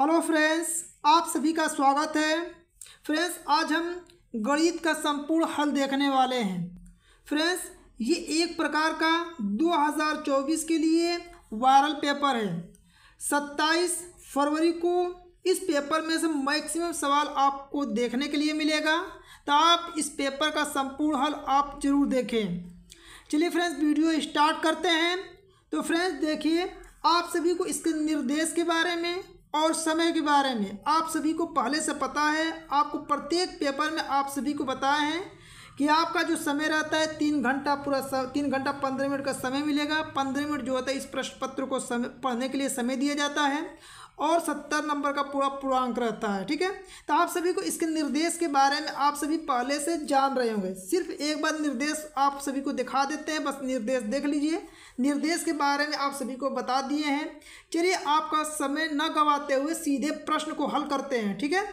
Hello friends, आप सभी का स्वागत है। फ्रेंड्स, आज हम गणित का संपूर्ण हल देखने वाले हैं। फ्रेंड्स, ये एक प्रकार का 2024 के लिए वायरल पेपर है। 27 फरवरी को इस पेपर में से मैक्सिमम सवाल आपको देखने के लिए मिलेगा, तो आप इस पेपर का संपूर्ण हल आप जरूर देखें। चलिए फ्रेंड्स, वीडियो स्टार्ट करते हैं। तो फ्रेंड्स देखिए, आप सभी को इसके निर्देश के बारे में और समय के बारे में आप सभी को पहले से पता है। आपको प्रत्येक पेपर में आप सभी को बताया है कि आपका जो समय रहता है 3 घंटा, पूरा 3 घंटा 15 मिनट का समय मिलेगा। 15 मिनट जो होता है इस प्रश्न पत्र को समय पढ़ने के लिए समय दिया जाता है और 70 नंबर का पूरा पूर्णांक रहता है। ठीक है, तो आप सभी को इसके निर्देश के बारे में आप सभी पहले से जान रहे होंगे। सिर्फ एक बार निर्देश आप सभी को दिखा देते हैं, बस निर्देश देख लीजिए। निर्देश के बारे में आप सभी को बता दिए हैं। चलिए, आपका समय न गंवाते हुए सीधे प्रश्न को हल करते हैं। ठीक है,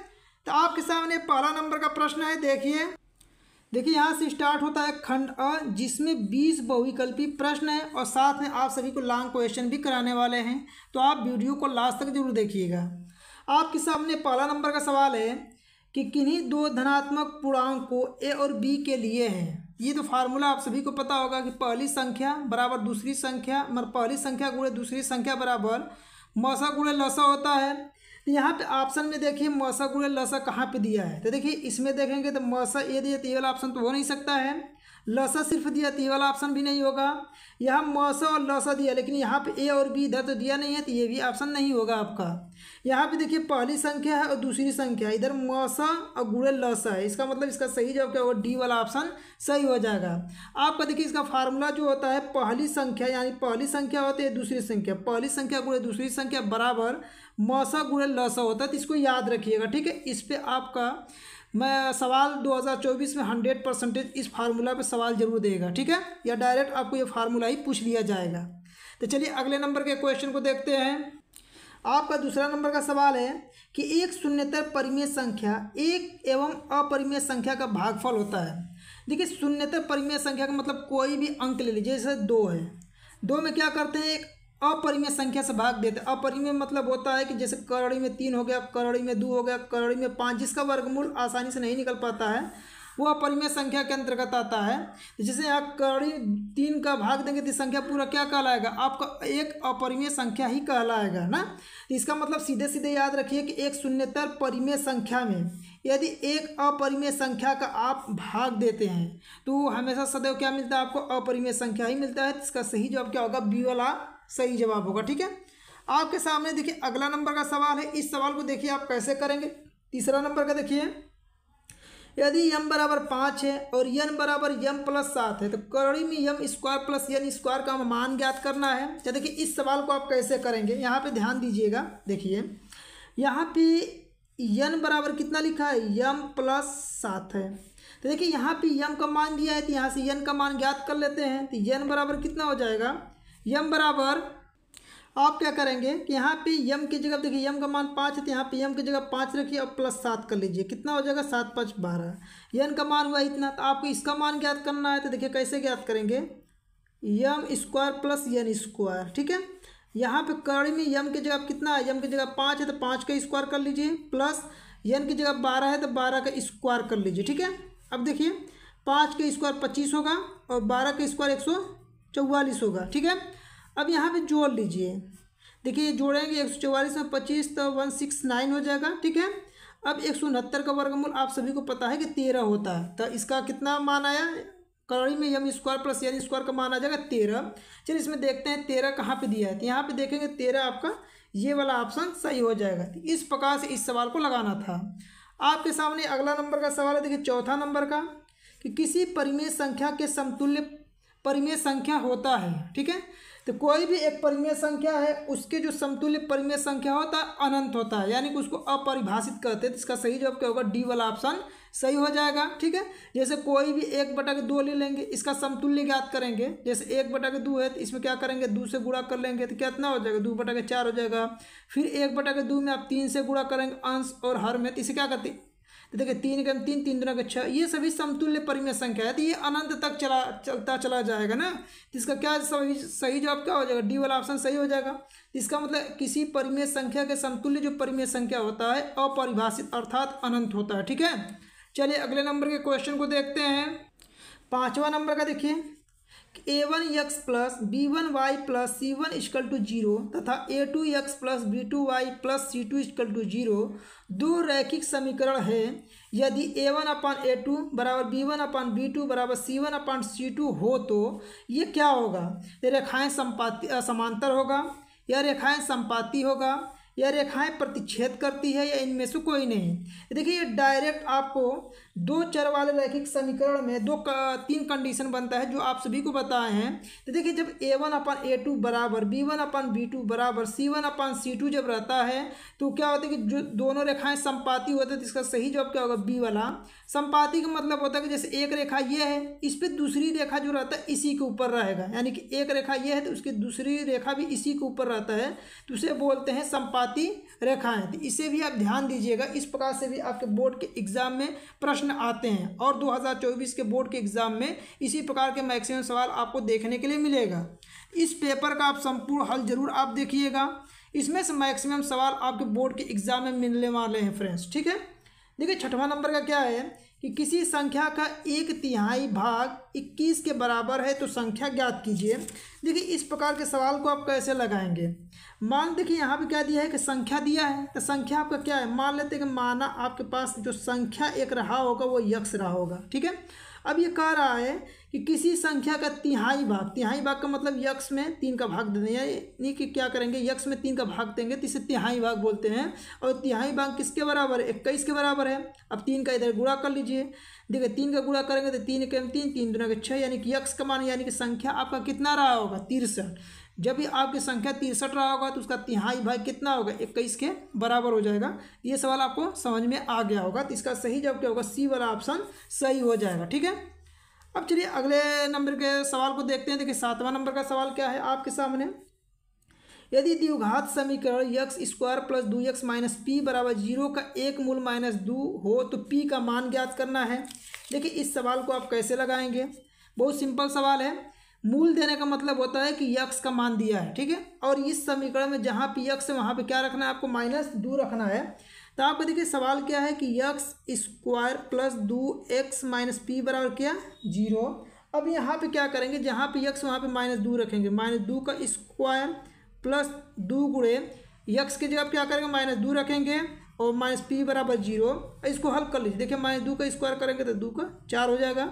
तो आपके सामने पहला नंबर का प्रश्न है। देखिए यहाँ से स्टार्ट होता है खंड अ, जिसमें 20 बहुविकल्पी प्रश्न है और साथ में आप सभी को लॉन्ग क्वेश्चन भी कराने वाले हैं, तो आप वीडियो को लास्ट तक जरूर देखिएगा। आपके सामने पहला नंबर का सवाल है कि किन्हीं दो धनात्मक पूर्णांक को ए और बी के लिए है। ये तो फार्मूला आप सभी को पता होगा कि पहली संख्या बराबर दूसरी संख्या, मतलब पहली संख्या गुणे दूसरी संख्या बराबर मसा गुणे लसा होता है। यहाँ पे ऑप्शन में देखिए मसा गुणे लसा कहाँ पे दिया है, तो देखिए इसमें देखेंगे तो मसा ये दिया, तो ये वाला ऑप्शन तो हो नहीं सकता है। लसा सिर्फ दिया, तो ये वाला ऑप्शन भी नहीं होगा। यहाँ मसा और लसा दिया, लेकिन यहाँ पे ए और बी इधर तो दिया नहीं है, तो ये भी ऑप्शन नहीं होगा आपका। यहाँ पे देखिए पहली संख्या है और दूसरी संख्या, इधर मसा और गुणे लसा है। इसका मतलब इसका सही जवाब क्या होगा, डी वाला ऑप्शन सही हो जाएगा आपका। देखिए इसका फार्मूला जो होता है पहली संख्या, यानी पहली संख्या होती है दूसरी संख्या, पहली संख्या गुणे दूसरी संख्या बराबर मसा गुणे लसा होता है। तो इसको याद रखिएगा। ठीक है, इस पे आपका मैं सवाल 2024 में 100% इस फार्मूला पे सवाल जरूर देगा। ठीक है, या डायरेक्ट आपको ये फार्मूला ही पूछ लिया जाएगा। तो चलिए अगले नंबर के क्वेश्चन को देखते हैं। आपका दूसरा नंबर का सवाल है कि एक शून्यतर परिमेय संख्या एक एवं अपरिमेय संख्या का भागफल होता है। देखिए शून्यतर परिमेय संख्या का मतलब कोई भी अंक ले लीजिए, जैसे 2 है, 2 में क्या करते हैं, एक अपरिमेय संख्या से भाग देते हैं। अपरिमेय मतलब होता है कि जैसे करड़ी में 3 हो गया, करड़ी में 2 हो गया, करड़ी में 5, जिसका वर्गमूल आसानी से नहीं निकल पाता है वो अपरिमेय संख्या के अंतर्गत आता है। जैसे यहाँ करड़ी 3 का भाग देंगे तो संख्या पूरा क्या कहलाएगा आपका, एक अपरिमेय संख्या ही कहलाएगा ना। इसका मतलब सीधे सीधे याद रखिए कि एक शून्यतर परिमेय संख्या में यदि एक अपरिमेय संख्या का आप भाग देते हैं तो हमेशा सदैव क्या मिलता है आपको, अपरिमेय संख्या ही मिलता है। इसका सही जवाब क्या होगा, बी वाला सही जवाब होगा। ठीक है, आपके सामने देखिए अगला नंबर का सवाल है। इस सवाल को देखिए आप कैसे करेंगे। तीसरा नंबर का देखिए, यदि m बराबर 5 है और n बराबर m+7 है, तो करड़ी में m² + n² का मान ज्ञात करना है। तो देखिए इस सवाल को आप कैसे करेंगे, यहाँ पे ध्यान दीजिएगा। देखिए यहाँ पे n बराबर कितना लिखा है, m+7 है। तो देखिए यहाँ पे m का मान दिया है, तो यहाँ से n का मान ज्ञात कर लेते हैं। तो n बराबर कितना हो जाएगा, m बराबर आप क्या करेंगे कि यहाँ पे यम की जगह देखिए यम का मान 5 है, तो यहाँ पे यम की जगह 5 रखिए और +7 कर लीजिए, कितना हो जाएगा 7×5 = 12। यन का मान हुआ इतना, तो आपको इसका मान ज्ञात करना है। तो देखिए कैसे ज्ञात करेंगे, m² + n²। ठीक है, यहाँ पे करड़ी में यम की जगह कितना है, यम की जगह 5 है, तो 5 का स्क्वायर कर लीजिए, प्लस यन की जगह 12 है, तो 12 का स्क्वायर कर लीजिए। ठीक है, अब देखिए 5 का स्क्वायर 25 होगा और 12 का स्क्वायर 144 होगा। ठीक है, अब यहाँ पे जोड़ लीजिए। देखिए जोड़ेंगे 144 में 25 तो 169 हो जाएगा। ठीक है, अब 169 का वर्गमूल आप सभी को पता है कि 13 होता है, तो इसका कितना मान आया, करड़ी में m² + n² का मान आ जाएगा 13। चलिए इसमें देखते हैं 13 कहाँ पे दिया है, तो यहाँ पे देखेंगे 13 आपका ये वाला ऑप्शन सही हो जाएगा। इस प्रकार से इस सवाल को लगाना था। आपके सामने अगला नंबर का सवाल है। देखिए चौथा नंबर का कि किसी परिमेय संख्या के समतुल्य परिमेय संख्या होता है। ठीक है, तो कोई भी एक परिमेय संख्या है, उसके जो समतुल्य परिमेय संख्या होता है अनंत होता है, यानी कि उसको अपरिभाषित कहते हैं। इसका सही जवाब क्या होगा, डी वाला ऑप्शन सही हो जाएगा। ठीक है, जैसे कोई भी 1/2 ले लेंगे, इसका समतुल्य ज्ञात करेंगे। जैसे 1/2 है, तो इसमें क्या करेंगे, 2 से गुणा कर लेंगे, तो कितना हो जाएगा 2/4 हो जाएगा। फिर 1/2 में आप 3 से गुणा करेंगे अंश और हर में, तो इसे क्या करते तो देखिए 3 दूना का 6, ये सभी समतुल्य परिमेय संख्या है, तो ये अनंत तक चलता चला जाएगा ना। तो इसका क्या सही जवाब क्या हो जाएगा? डी वाला ऑप्शन सही हो जाएगा। इसका मतलब किसी परिमेय संख्या के समतुल्य जो परिमेय संख्या होता है अपरिभाषित अर्थात अनंत होता है। ठीक है, चलिए अगले नंबर के क्वेश्चन को देखते हैं। 5वां नंबर का देखिए, a1x plus b1y plus c1 equal to 0 तथा a2x plus b2y plus c2 equal to 0 दो रैखिक समीकरण है। यदि a1 अपान a2 बराबर b1 अपान b2 बराबर c1 अपान c2 हो तो ये क्या होगा? ये रेखाएँ समांतर होगा, यह रेखाएँ समपाती होगा, यह रेखाएं प्रतिच्छेद करती है, या इनमें से कोई नहीं। देखिए ये डायरेक्ट आपको दो चर वाले रैखिक समीकरण में तीन कंडीशन बनता है जो आप सभी को बताए हैं। तो देखिए जब a1 अपान a2 बराबर b1 अपान b2 बराबर c1 अपान c2 जब रहता है तो क्या होता है कि जो दोनों रेखाएं समपाती होती है, तो इसका सही जवाब क्या होगा? बी वाला। समपाती का मतलब होता है कि जैसे एक रेखा ये है, इस पर दूसरी रेखा जो रहता है इसी के ऊपर रहेगा, यानी कि एक रेखा ये है तो उसकी दूसरी रेखा भी इसी के ऊपर रहता है, तो उसे बोलते हैं समपाती रेखाएं। तो इसे भी आप ध्यान दीजिएगा, इस प्रकार से भी आपके बोर्ड के एग्जाम में प्रश्न आते हैं और 2024 के बोर्ड के एग्जाम में इसी प्रकार के मैक्सिमम सवाल आपको देखने के लिए मिलेगा। इस पेपर का आप संपूर्ण हल जरूर आप देखिएगा, इसमें से मैक्सिमम सवाल आपके बोर्ड के एग्जाम में मिलने वाले हैं फ्रेंड्स। ठीक है, देखिए 6वां नंबर का क्या है कि किसी संख्या का 1/3 भाग 21 के बराबर है तो संख्या ज्ञात कीजिए। देखिए इस प्रकार के सवाल को आप कैसे लगाएंगे? मान देखिए यहाँ पे क्या दिया है कि संख्या दिया है, तो संख्या आपका क्या है? मान लेते हैं कि माना आपके पास जो संख्या एक रहा होगा वो यक्स रहा होगा। ठीक है, अब ये कह रहा है कि किसी संख्या का 3/3 भाग, 3/3 भाग का मतलब यक्स में 3 का भाग दे दें, यानी कि क्या करेंगे यक्स में 3 का भाग देंगे तो इसे 3/3 भाग बोलते हैं। और 3/3 भाग किसके बराबर है? 21 के बराबर है। अब 3 का इधर गुणा कर लीजिए, देखिए 3 का गुणा करेंगे तो 3 1 3, 3 2 6, यानी कि यक्स का मान यानी कि संख्या आपका कितना रहा होगा? 63। जब भी आपकी संख्या 63 रहा होगा तो उसका 3/3 भाग कितना होगा? 21 के बराबर हो जाएगा। ये सवाल आपको समझ में आ गया होगा, तो इसका सही जवाब क्या होगा? सी वाला ऑप्शन सही हो जाएगा। ठीक है, अब चलिए अगले नंबर के सवाल को देखते हैं। देखिए 7वां नंबर का सवाल क्या है आपके सामने, यदि द्विघात समीकरण x² plus 2x minus p बराबर 0 का एक मूल माइनस 2 हो तो p का मान ज्ञात करना है। देखिए इस सवाल को आप कैसे लगाएंगे? बहुत सिंपल सवाल है। मूल देने का मतलब होता है कि यक्स का मान दिया है, ठीक है, और इस समीकरण में जहाँ पे यक्स है वहाँ पे क्या रखना है आपको? -2 रखना है। तो आपको देखिए सवाल क्या है कि x² plus 2x minus p बराबर क्या 0। अब यहाँ पे क्या करेंगे? जहाँ पे यक्स वहाँ पे -2 रखेंगे, -2 का स्क्वायर प्लस 2 गुणे यक्स की जगह आप क्या करेंगे? -2 रखेंगे और -p बराबर 0। इसको हल कर लीजिए, देखिए -2 का स्क्वायर करेंगे तो 2 का 4 हो जाएगा,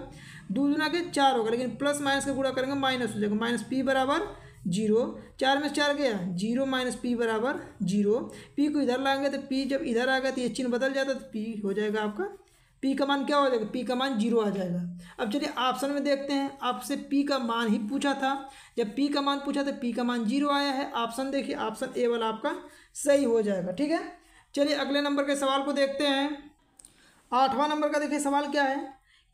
2 दूना के 4 होगा, लेकिन प्लस माइनस का गुणा करेंगे माइनस हो जाएगा, -p बराबर 0। 4 में 4 गया 0, -p बराबर 0। p को इधर लाएंगे तो p जब इधर आएगा तो ये चिन्ह बदल जाता है, तो p हो जाएगा आपका, p का मान क्या हो जाएगा? p का मान 0 आ जाएगा। अब चलिए ऑप्शन में देखते हैं, आपसे p का मान ही पूछा था, जब p का मान पूछा तो p का मान 0 आया है। ऑप्शन देखिए, ऑप्शन ए वाला आपका सही हो जाएगा। ठीक है, चलिए अगले नंबर के सवाल को देखते हैं। 8वां नंबर का देखिए सवाल क्या है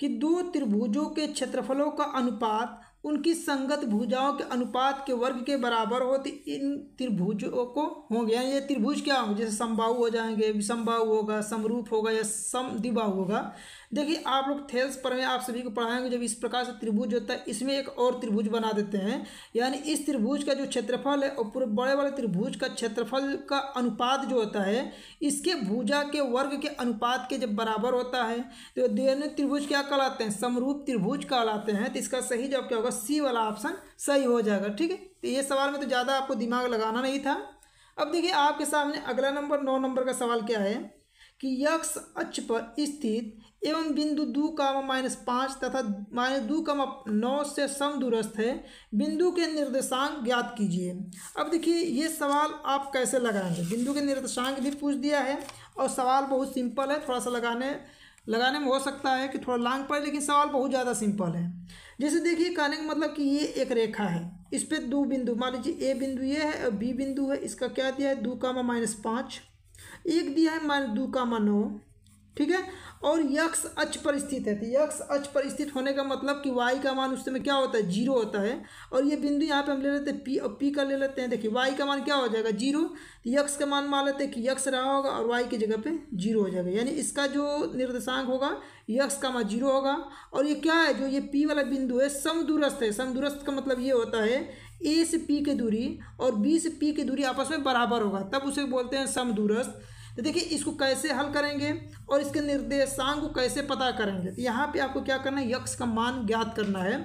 कि दो त्रिभुजों के क्षेत्रफलों का अनुपात उनकी संगत भुजाओं के अनुपात के वर्ग के बराबर हो तो इन त्रिभुजों को होंगे, यानी ये त्रिभुज क्या होंगे? जैसे समबाहु हो जाएंगे, विषमबाहु होगा, समरूप होगा या समद्विबाहु होगा। देखिए आप लोग थेल्स पर में आप सभी को पढ़ाएंगे जब इस प्रकार से त्रिभुज होता है इसमें एक और त्रिभुज बना देते हैं, यानी इस त्रिभुज का जो क्षेत्रफल है और पूरे बड़े वाले त्रिभुज का क्षेत्रफल का अनुपात जो होता है इसके भुजा के वर्ग के अनुपात के जब बराबर होता है तो दोनों त्रिभुज क्या कहलाते हैं? समरूप त्रिभुज कहलाते हैं। तो इसका सही जवाब क्या होगा? सी वाला ऑप्शन सही हो जाएगा। ठीक है, तो ये सवाल में तो ज़्यादा आपको दिमाग लगाना नहीं था। अब देखिए आपके सामने अगला नंबर 9 नंबर का सवाल क्या है कि यक्ष अक्ष पर स्थित एवं बिंदु 2,-5 तथा -2,9 से समदूरस्थ है, बिंदु के निर्देशांक ज्ञात कीजिए। अब देखिए ये सवाल आप कैसे लगाएंगे? बिंदु के निर्देशांक भी पूछ दिया है और सवाल बहुत सिंपल है, थोड़ा सा लगाने में हो सकता है कि थोड़ा लॉन्ग पड़े, लेकिन सवाल बहुत ज़्यादा सिंपल है। जैसे देखिए कहने का मतलब कि ये एक रेखा है, इस पर 2 बिंदु, मान लीजिए ए बिंदु ये है और बी बिंदु है, इसका क्या दिया है? 2,-5, एक दिया है -2,9, ठीक है। और यक्ष अक्ष पर स्थित है, तो यक्ष अक्ष पर स्थित होने का मतलब कि y का मान उस समय क्या होता है, जीरो होता है। और ये बिंदु यहाँ पे हम ले लेते हैं p, और p का ले लेते हैं, देखिए y का मान क्या हो जाएगा, जीरो। तो यक्ष का मान मान लेते हैं कि यक्ष रहा होगा और y की जगह पे जीरो हो जाएगा, यानी इसका जो निर्देशांक होगा यक्ष का मान जीरो होगा। और ये क्या है, जो ये p वाला बिंदु है समदूरस्थ है। समदूरस्थ का मतलब ये होता है a से p की दूरी और b से p की दूरी आपस में बराबर होगा, तब उसे बोलते हैं समदूरस्थ। तो देखिए इसको कैसे हल करेंगे और इसके निर्देशांक को कैसे पता करेंगे। तो यहाँ पे आपको क्या करना है, यक्ष का मान ज्ञात करना है।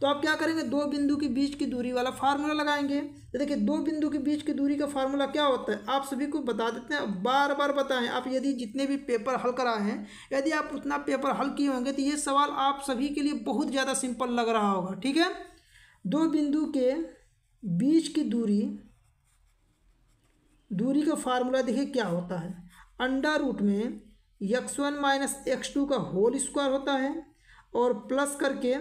तो आप क्या करेंगे, दो बिंदु के बीच की दूरी वाला फार्मूला लगाएंगे। तो देखिए दो बिंदु के बीच की दूरी का फार्मूला क्या होता है, आप सभी को बता देते हैं, बार बार बताएं। आप यदि जितने भी पेपर हल कराए हैं, यदि आप उतना पेपर हल किए होंगे तो ये सवाल आप सभी के लिए बहुत ज़्यादा सिंपल लग रहा होगा, ठीक है। दो बिंदु के बीच की दूरी का फार्मूला देखिए क्या होता है, अंडर रूट में x1 माइनस x2 का होल स्क्वायर होता है और प्लस करके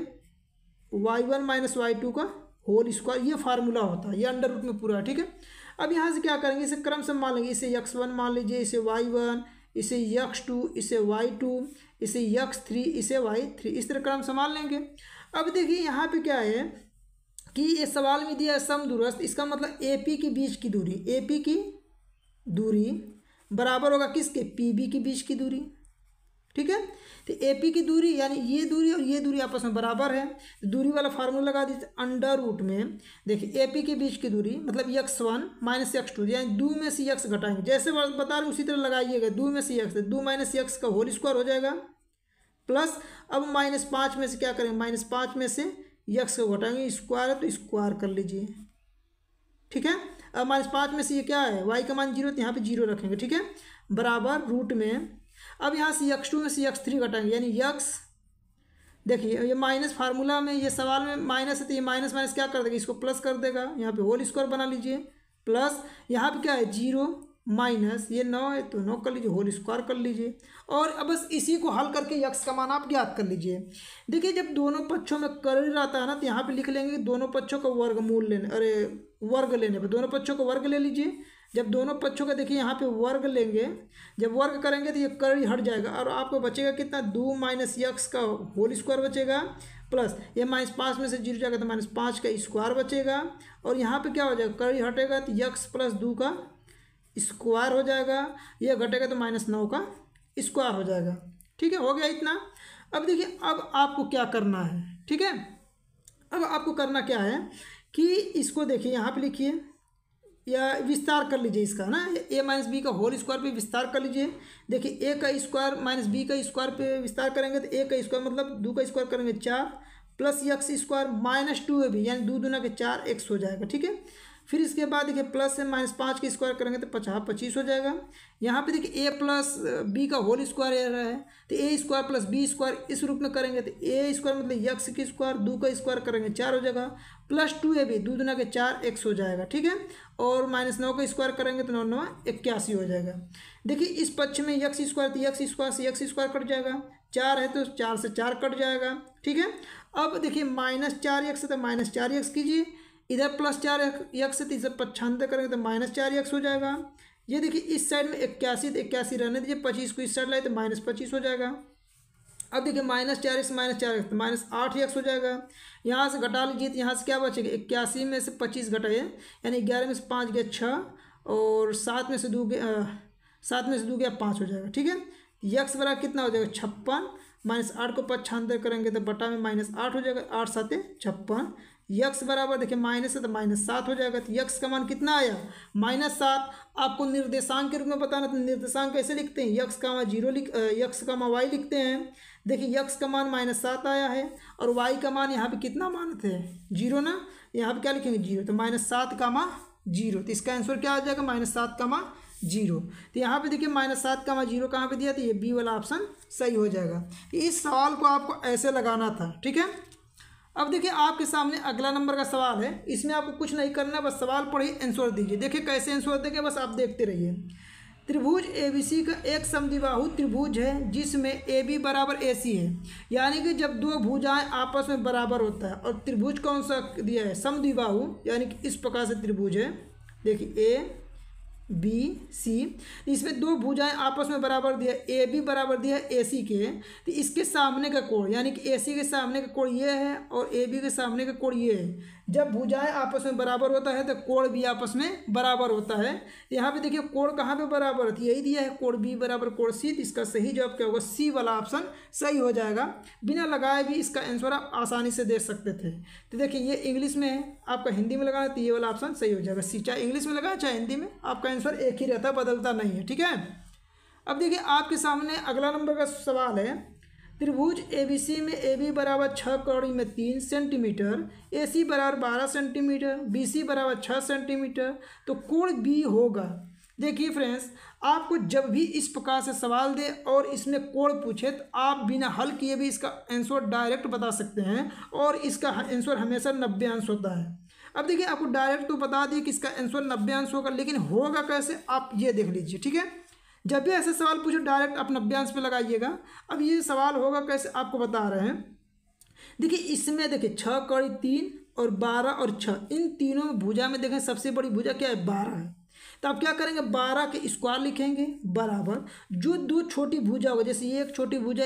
y1 माइनस y2 का होल स्क्वायर, ये फार्मूला होता है, ये अंडर रूट में पूरा है, ठीक है। अब यहाँ से क्या करेंगे, इसे क्रम से मान लेंगे, इसे x1 मान लीजिए, इसे y1, इसे x2, इसे y2, इसे x3, इसे y3, इस तरह क्रम से मान लेंगे। अब देखिए यहाँ पर क्या है कि ये सवाल में दिया है समदूरस्थ, इसका मतलब AP के बीच की दूरी, AP की दूरी बराबर होगा किसके, PB के बीच की दूरी, ठीक है। तो AP की दूरी यानी ये दूरी और ये दूरी आपस में बराबर है। दूरी वाला फार्मूला लगा दीजिए, अंडर रूट में देखिए AP के बीच की दूरी मतलब x1 माइनस x2, यानी दो में से x घटाएंगे, जैसे बता रहे उसी तरह लगाइएगा, दो में से x, दो माइनस x का होल स्क्वायर हो जाएगा प्लस, अब माइनस पाँच में से क्या करेंगे, माइनस पाँच में से यक्स को घटाएंगे, स्क्वायर है तो स्क्वायर कर लीजिए, ठीक है। अब माइनस पाँच में से ये क्या है, y का मान जीरो, तो यहाँ पे जीरो रखेंगे, ठीक है, बराबर रूट में। अब यहाँ से यक्स टू में से यक्स थ्री घटाएंगे, यानी यक्स, देखिए ये माइनस फार्मूला में, ये सवाल में माइनस है तो ये माइनस माइनस क्या कर देगा, इसको प्लस कर देगा, यहाँ पे होल स्क्वायर बना लीजिए प्लस, यहाँ पर क्या है जीरो माइनस, ये नौ है तो नौ कर लीजिए, होल स्क्वायर कर लीजिए। और अब बस इसी को हल करके यक्स का मान आप ज्ञात कर लीजिए। देखिए जब दोनों पक्षों में कर्ल रहता है ना, तो यहाँ पे लिख लेंगे दोनों पक्षों का वर्गमूल लेने, अरे वर्ग लेने पर, दोनों पक्षों का वर्ग ले लीजिए। जब दोनों पक्षों का देखिए यहाँ पे वर्ग लेंगे, जब वर्ग करेंगे तो ये कर्ल हट जाएगा और आपको बचेगा कितना, दो माइनस यक्स का होल स्क्वायर बचेगा प्लस, ये माइनस पाँच में से जीरो जाएगा तो माइनस पाँच का स्क्वायर बचेगा। और यहाँ पर क्या हो जाएगा, कर्ल हटेगा तो यक्स प्लस दो का स्क्वायर हो जाएगा, यह घटेगा तो माइनस नौ का स्क्वायर हो जाएगा, ठीक है, हो गया इतना। अब देखिए अब आपको क्या करना है, ठीक है। अब आपको करना क्या है कि इसको देखिए यहाँ पे लिखिए या विस्तार कर लीजिए इसका ना, a माइनस बी का होल स्क्वायर पे विस्तार कर लीजिए। देखिए a का स्क्वायर माइनस बी का स्क्वायर पे विस्तार करेंगे तो a का स्क्वायर मतलब दो का स्क्वायर करेंगे चार plus x square minus two A B, यानी दो दूना के चार एक्स हो जाएगा, ठीक है। फिर इसके बाद देखिए प्लस से माइनस पाँच का स्क्वायर करेंगे तो पचास पच्चीस हो जाएगा। यहाँ पे देखिए a प्लस b का होल स्क्वायर है तो a square plus b square इस रूप में करेंगे तो a स्क्वायर मतलब यक्स की स्क्वायर, दो का स्क्वायर करेंगे चार हो जाएगा प्लस टू ए बी, दो दुना के चार एक्स हो जाएगा, ठीक है। और माइनस नौ का स्क्वायर करेंगे तो नौ नौ इक्यासी हो जाएगा। देखिए इस पक्ष में यक्स स्क्वायर, तो यक्स स्क्वायर से यक्स स्क्वायर कट जाएगा, चार है तो चार से चार कट जाएगा, ठीक है। अब देखिए माइनस चार एक्स तो माइनस चार एक्स कीजिए, इधर प्लस चार यक्स तो इसे पच्छानवे करेंगे तो माइनस चार यक्स हो जाएगा। ये देखिए इस साइड में इक्यासी तो इक्यासी रहने दीजिए, पच्चीस को इस साइड लाए तो माइनस पच्चीस हो जाएगा। अब देखिए माइनस चार एक्स तो माइनस आठ यक्स हो जाएगा। यहाँ से घटा लीजिए तो यहाँ से क्या बचेगा, इक्यासी में से पच्चीस घटाए यानी ग्यारह में से पाँच गया छः और सात में से दो गया पाँच हो जाएगा, ठीक है। यक्स बराबर कितना हो जाएगा छप्पन, माइनस आठ को पच्छानवे करेंगे तो बटा में माइनस आठ हो जाएगा, आठ सात छप्पन, यक्स बराबर देखिए माइनस है तो माइनस सात हो जाएगा। तो यक्स का मान कितना आया, माइनस सात। आपको निर्देशांक के रूप में बताना तो निर्देशांक कैसे लिखते हैं, यक्स का मान यक्स का मान वाई लिखते हैं। देखिए यक्स का मान माइनस सात आया है और वाई का मान यहाँ पे कितना मानते हैं, जीरो ना, यहाँ पे क्या लिखेंगे जीरो, तो माइनस सात का मान जीरो, तो इसका आंसर क्या आ जाएगा, माइनस सात का मान जीरो। तो यहाँ पे देखिए माइनस सात का मान जीरो कहाँ पे दिया, तो ये बी वाला ऑप्शन सही हो जाएगा। इस सवाल को आपको ऐसे लगाना था, ठीक है। अब देखिए आपके सामने अगला नंबर का सवाल है, इसमें आपको कुछ नहीं करना, बस सवाल पढ़िए आंसर दीजिए। देखिए कैसे आंसर देंगे, बस आप देखते रहिए। त्रिभुज एबीसी का एक समद्विबाहु त्रिभुज है जिसमें एबी बराबर एसी है, यानी कि जब दो भुजाएं आपस में बराबर होता है। और त्रिभुज कौन सा दिया है, समद्विबाहु, यानी कि इस प्रकार से त्रिभुज है। देखिए ए बी सी। इसमें दो भुजाएं आपस में बराबर दिया, ए बी बराबर दिया ए सी के, तो इसके सामने का कोण यानी कि ए सी के सामने का कोण ये है और ए बी के सामने का कोण ये है। जब भुजाएं आपस में बराबर होता है तो कोण भी आपस में बराबर होता है। यहाँ पे देखिए कोण कहाँ पे बराबर होती है, यही दिया है कोण बी बराबर कोण सी। तो इसका सही जवाब क्या होगा, सी वाला ऑप्शन सही हो जाएगा। बिना लगाए भी इसका आंसर आप आसानी से दे सकते थे। तो देखिए ये इंग्लिश में है, आपका हिंदी में लगाना है तो ये वाला ऑप्शन सही हो जाएगा सी। चाहे इंग्लिश में लगाए चाहे हिंदी में, आपका आंसर एक ही रहता है, बदलता नहीं है। ठीक है, अब देखिए आपके सामने अगला नंबर का सवाल है। त्रिभुज एबीसी में AB बराबर 6 कौड़ी में 3 सेंटीमीटर, AC बराबर 12 सेंटीमीटर, BC बराबर 6 सेंटीमीटर, तो कोण B होगा। देखिए फ्रेंड्स, आपको जब भी इस प्रकार से सवाल दे और इसमें कोण पूछे तो आप बिना हल किए भी इसका आंसर डायरेक्ट बता सकते हैं और इसका आंसर हमेशा 90 अंश होता है। अब देखिए आपको डायरेक्ट तो बता दिए कि इसका आंसर 90 अंश होगा, लेकिन होगा कैसे आप ये देख लीजिए। ठीक है, जब भी ऐसे सवाल पूछो डायरेक्ट आप 90 अंश पे लगाइएगा। अब ये सवाल होगा कैसे आपको बता रहे हैं। देखिए इसमें देखिए 6 कौड़ी 3 और 12 और 6, इन तीनों भुजा में देखें सबसे बड़ी भुजा क्या है, 12 है। तो आप क्या करेंगे, 12 के स्क्वायर लिखेंगे बराबर जो दो छोटी भुजा होगा, जैसे ये एक छोटी भुजा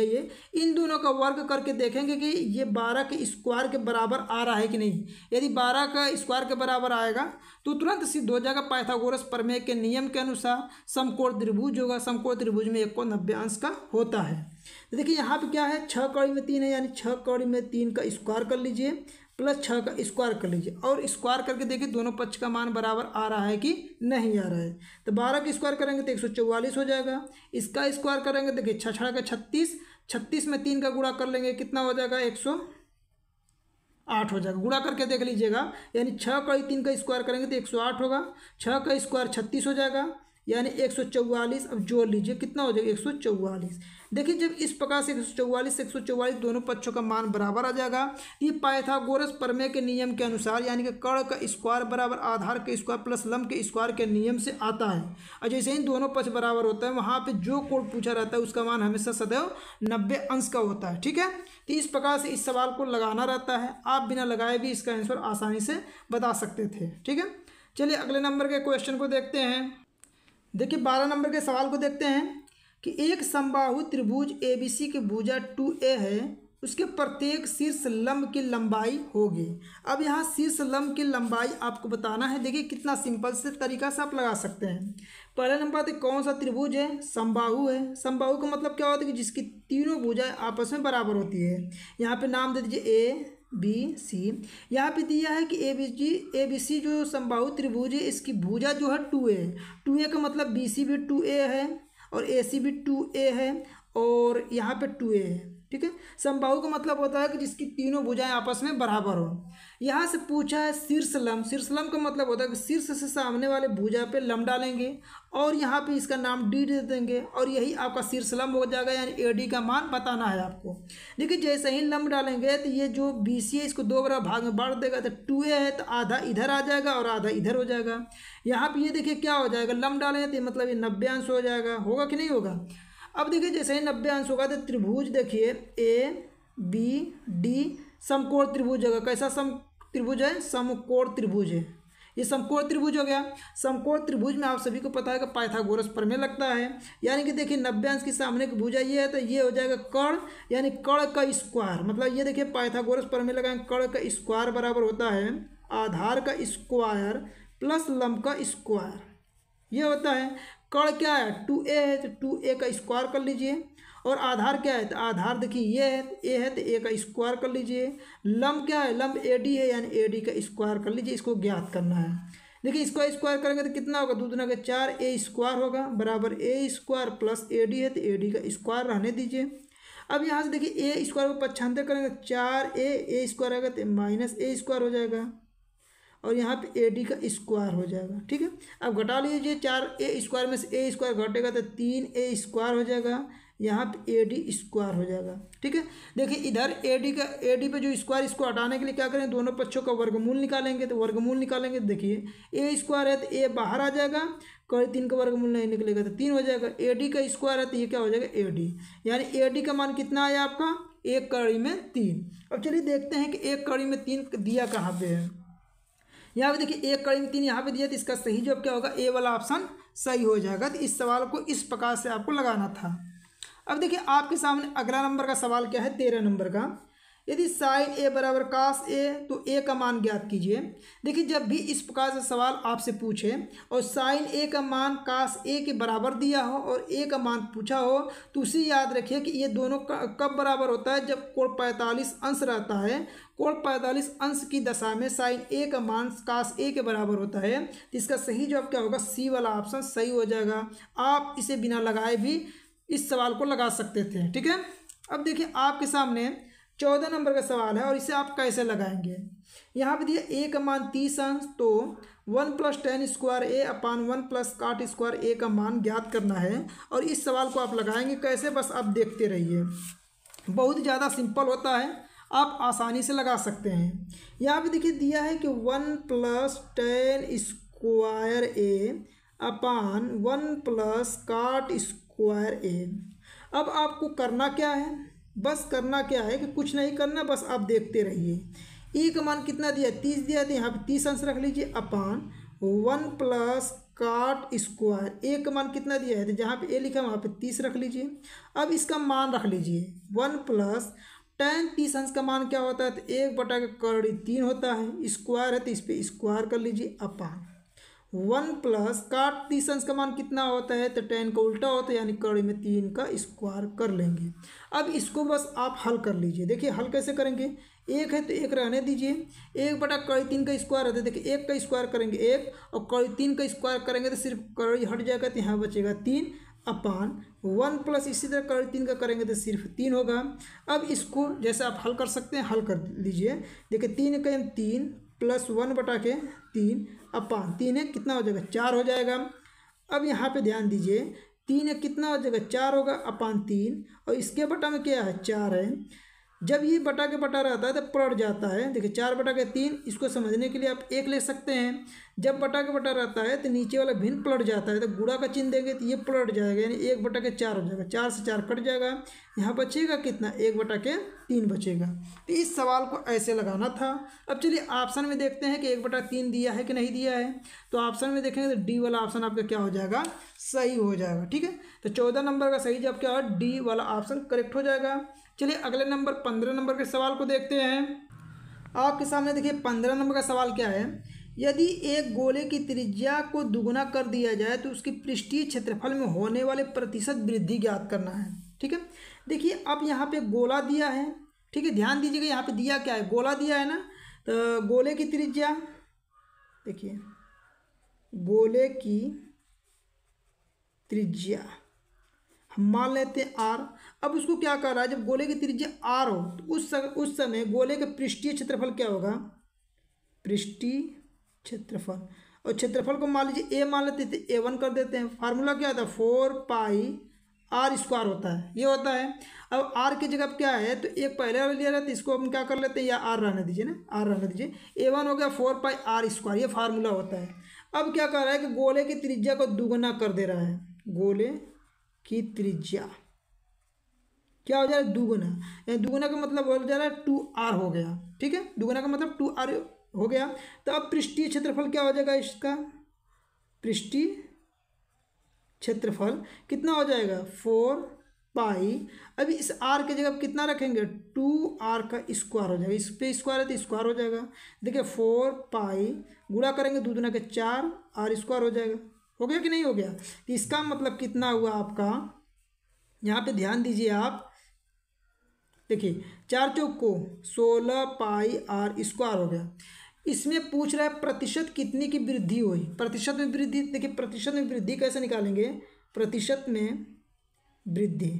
ये, इन दोनों का वर्ग करके देखेंगे कि ये 12 के स्क्वायर के बराबर आ रहा है कि नहीं। यदि 12 का स्क्वायर के बराबर आएगा तो तुरंत सिद्ध हो जाएगा पाइथागोरस प्रमेय के नियम के अनुसार समकोण त्रिभुज होगा। समकोण त्रिभुज में एक कोण 90 अंश का होता है। तो देखिए यहाँ पे क्या है, 6 कौड़ी में 3 है, यानी 6 कौड़ी में 3 का स्क्वायर कर लीजिए प्लस 6 का स्क्वायर कर लीजिए और स्क्वायर करके देखिए दोनों पक्ष का मान बराबर आ रहा है कि नहीं आ रहा है। तो 12 का स्क्वायर करेंगे तो 144 हो जाएगा, इसका स्क्वायर करेंगे देखिए 6 का 36, 36 में 3 का गुणा कर लेंगे कितना हो जाएगा 108 हो जाएगा। गुणा करके देख लीजिएगा, यानी 6 कौड़ी 3 का स्क्वायर करेंगे तो 108 होगा, 6 का स्क्वायर 36 हो जाएगा यानी 144। अब जोड़ लीजिए कितना हो जाएगा 144। देखिए जब इस प्रकार से 144 दोनों पक्षों का मान बराबर आ जाएगा, ये पाइथागोरस प्रमेय के नियम के अनुसार यानी कि कर्ण का स्क्वायर बराबर आधार के स्क्वायर प्लस लंब के स्क्वायर के नियम से आता है। और जैसे ही दोनों पक्ष बराबर होता है वहाँ पे जो कोण पूछा रहता है उसका मान हमेशा सदैव 90 अंश का होता है। ठीक है, तो इस प्रकार से इस सवाल को लगाना रहता है, आप बिना लगाए भी इसका आंसर आसानी से बता सकते थे। ठीक है, चलिए अगले नंबर के क्वेश्चन को देखते हैं। देखिए 12 नंबर के सवाल को देखते हैं कि एक समबाहु त्रिभुज एबीसी की भुजा 2A है, उसके प्रत्येक शीर्ष लंब की लंबाई होगी। अब यहाँ शीर्ष लंब की लंबाई आपको बताना है। देखिए कितना सिंपल से तरीका से आप लगा सकते हैं। पहले नंबर पे कौन सा त्रिभुज है, समबाहु है। समबाहु का मतलब क्या होता है कि जिसकी तीनों भुजाएँ आपस में बराबर होती है। यहाँ पर नाम दे दीजिए ए बी सी। यहाँ पे दिया है कि ए बी सी जो समबाहु त्रिभुज है इसकी भुजा जो है 2A है। 2A का मतलब बी सी भी 2A है और ए सी भी 2A है और यहाँ पे 2A है। ठीक है, समबाहु का मतलब होता है कि जिसकी तीनों भुजाएं आपस में बराबर हो। यहाँ से पूछा है शीर्षलम्ब। शीर्षलम्ब का मतलब होता है कि शीर्ष से सामने वाले भुजा पे लम्ब डालेंगे और यहाँ पे इसका नाम डी दे देंगे और यही आपका शीर्षलम्ब हो जाएगा, यानी AD का मान बताना है आपको। देखिए जैसे ही लम्ब डालेंगे तो ये जो BC है इसको दो बराबर भाग में बांट देगा, तो 2A है तो आधा इधर आ जाएगा और आधा इधर हो जाएगा। यहाँ पर ये देखिए क्या हो जाएगा, लम्ब डालेंगे तो मतलब ये 90 अंश हो जाएगा, होगा कि नहीं होगा। अब देखिए जैसे ही 90 अंश होगा तो त्रिभुज देखिए ए बी डी समकोण त्रिभुज होगा। कैसा सम त्रिभुज है, समकोण त्रिभुज है, ये समकोण त्रिभुज हो गया। समकोण त्रिभुज में आप सभी को पता है कि पाइथागोरस प्रमेय लगता है, यानी कि देखिए 90 अंश के सामने की भुजा ये है तो ये हो जाएगा कर्ण, यानी कर्ण का स्क्वायर। मतलब ये देखिए पाइथागोरस प्रमेय लगाएंगे, कर्ण का स्क्वायर बराबर होता है आधार का स्क्वायर प्लस लंब का स्क्वायर, ये होता है। कर्ण क्या है, 2A है तो 2A का स्क्वायर कर लीजिए और आधार क्या है, तो आधार देखिए ये है A है तो A का स्क्वायर कर लीजिए। लंब क्या है, लंब AD है यानी AD का स्क्वायर कर लीजिए, इसको ज्ञात करना है। देखिए इसको स्क्वायर करेंगे तो कितना होगा, 2×4 A² होगा बराबर A² प्लस AD है तो AD का स्क्वायर रहने दीजिए। अब यहाँ से देखिए A² को पक्षांतर करेंगे 4A A² आएगा तो -A² हो जाएगा और यहाँ पे AD का स्क्वायर हो जाएगा। ठीक है, अब घटा लीजिए 4A² में से A² घटेगा तो 3A² हो जाएगा, यहाँ पे AD² हो जाएगा। ठीक है, देखिए इधर AD पे जो स्क्वायर, इसको हटाने के लिए क्या करें, दोनों पक्षों का वर्गमूल निकालेंगे। तो वर्गमूल निकालेंगे तो देखिए A² है तो A बाहर आ जाएगा, कौड़ी 3 का वर्गमूल नहीं निकलेगा तो 3 हो जाएगा। AD का स्क्वायर है तो ये क्या हो जाएगा AD, यानी AD का मान कितना आया आपका 1 कौड़ी में 3। अब चलिए देखते हैं कि 1 कौड़ी में 3 दिया कहाँ पर है। यहाँ पे देखिए एक कड़ी में तीन यहाँ पे दिया, तो इसका सही जवाब क्या होगा, ए वाला ऑप्शन सही हो जाएगा। तो इस सवाल को इस प्रकार से आपको लगाना था। अब देखिए आपके सामने अगला नंबर का सवाल क्या है, 13 नंबर का। यदि साइन ए बराबर कास ए तो ए का मान ज्ञात कीजिए। देखिए जब भी इस प्रकार से सवाल आपसे पूछे और साइन ए का मान कास ए के बराबर दिया हो और ए का मान पूछा हो तो उसे याद रखिए कि ये दोनों कब बराबर होता है, जब कोण 45 अंश रहता है। कोण 45 अंश की दशा में साइन ए का मान कास ए के बराबर होता है। इसका सही जवाब क्या होगा, सी वाला ऑप्शन सही हो जाएगा। आप इसे बिना लगाए भी इस सवाल को लगा सकते थे, ठीक है। अब देखिए आपके सामने 14 नंबर का सवाल है और इसे आप कैसे लगाएंगे। यहाँ पे दिया ए का मान 30 अंश, तो 1 + tan² a/1 + cot² ए का मान ज्ञात करना है। और इस सवाल को आप लगाएंगे कैसे, बस आप देखते रहिए, बहुत ज़्यादा सिंपल होता है, आप आसानी से लगा सकते हैं। यहाँ पे देखिए दिया है कि 1 + tan² a/1 + cot² a। अब आपको करना क्या है, बस करना क्या है कि कुछ नहीं करना, बस आप देखते रहिए। ए का मान कितना दिया, 30 दिया, तो यहाँ पर 30 अंश रख लीजिए / 1 + cot²। ए का मान कितना दिया है, तो जहाँ पे ए लिखा है वहाँ पे 30 रख लीजिए। अब इसका मान रख लीजिए 1 + tan 30 अंश का मान क्या होता है, तो 1/√3 होता है, स्क्वायर है तो इस पर स्क्वायर कर लीजिए अपान 1 + cot 30 अंश का मान कितना होता है, तो tan का उल्टा होता है, यानी कड़ी में 3 का स्क्वायर कर लेंगे। अब इसको बस आप हल कर लीजिए। देखिए हल कैसे करेंगे, 1 है तो 1 रहने दीजिए, 1/√3 का स्क्वायर रहता है, देखिए 1 का स्क्वायर करेंगे 1 और कड़ी 3 का स्क्वायर करेंगे तो सिर्फ कड़ी हट जाएगा, तो यहाँ बचेगा 3/1 + इसी तरह कड़ी 3 का करेंगे तो सिर्फ 3 होगा। अब इसको जैसे आप हल कर सकते हैं, हल कर लीजिए। देखिए 3 प्लस 1/3 / 3 है कितना हो जाएगा, 4 हो जाएगा। अब यहाँ पे ध्यान दीजिए 3 है कितना हो जाएगा, 4 होगा / 3 और इसके बटा में क्या है, 4 है। जब ये बटा के बटा रहता है तो पलट जाता है। देखिए 4/3, इसको समझने के लिए आप 1 ले सकते हैं। जब बटा के बटा रहता है तो नीचे वाला भिन्न पलट जाता है, तो गुणा का चिन्ह देंगे तो ये पलट जाएगा, यानी 1/4 हो जाएगा। 4 से 4 कट जाएगा, यहाँ बचेगा कितना, 1/3 बचेगा। तो इस सवाल को ऐसे लगाना था। अब चलिए ऑप्शन में देखते हैं कि 1/3 दिया है कि नहीं दिया है। तो ऑप्शन में देखेंगे तो डी वाला ऑप्शन आपका क्या हो जाएगा, सही हो जाएगा, ठीक है। तो 14 नंबर का सही जवाब क्या है, डी वाला ऑप्शन करेक्ट हो जाएगा। चलिए अगले नंबर 15 नंबर के सवाल को देखते हैं। आपके सामने देखिए 15 नंबर का सवाल क्या है। यदि एक गोले की त्रिज्या को दुगुना कर दिया जाए तो उसकी पृष्ठीय क्षेत्रफल में होने वाले प्रतिशत वृद्धि ज्ञात करना है, ठीक है। देखिए अब यहाँ पे गोला दिया है, ठीक है, ध्यान दीजिएगा यहाँ पे दिया क्या है, गोला दिया है ना। तो गोले की त्रिज्या, देखिए गोले की त्रिज्या हम मान लेते हैं आर। अब उसको क्या कर रहा है, जब गोले की त्रिज्या आर हो तो उस समय गोले का पृष्ठीय क्षेत्रफल क्या होगा, पृष्ठीय क्षेत्रफल। और क्षेत्रफल को मान लीजिए ए मान लेते थे, A1 कर देते हैं। फार्मूला क्या होता है, 4πr² होता है, ये होता है। अब आर की जगह क्या है, तो एक पहले लिया जाता है, इसको हम क्या कर लेते हैं, या आर रहने दीजिए ना, आर रहने दीजिए। A1 हो गया 4πr², ये फार्मूला होता है। अब क्या कर रहा है कि गोले की त्रिज्या को दुगुना कर दे रहा है, गोले की त्रिज्या क्या हो जा रहा है, दुगुना, यानी दुगुना का मतलब हो जा रहा है 2r हो गया, ठीक है, दुगुना का मतलब 2r हो गया। तो अब पृष्ठीय क्षेत्रफल क्या हो जाएगा, इसका पृष्ठीय क्षेत्रफल कितना हो जाएगा, 4π। अब इस r की जगह कितना रखेंगे, 2r² हो जाएगा, इस पे स्क्वायर है तो स्क्वायर हो जाएगा। देखिए 4π गुणा करेंगे 2×4r² हो जाएगा, हो गया कि नहीं हो गया। तो इसका मतलब कितना हुआ आपका, यहाँ पे ध्यान दीजिए आप, देखिए 4×4 = 16πr² हो गया। इसमें पूछ रहा है प्रतिशत कितनी की वृद्धि हुई, प्रतिशत में वृद्धि। देखिए प्रतिशत में वृद्धि कैसे निकालेंगे, प्रतिशत में वृद्धि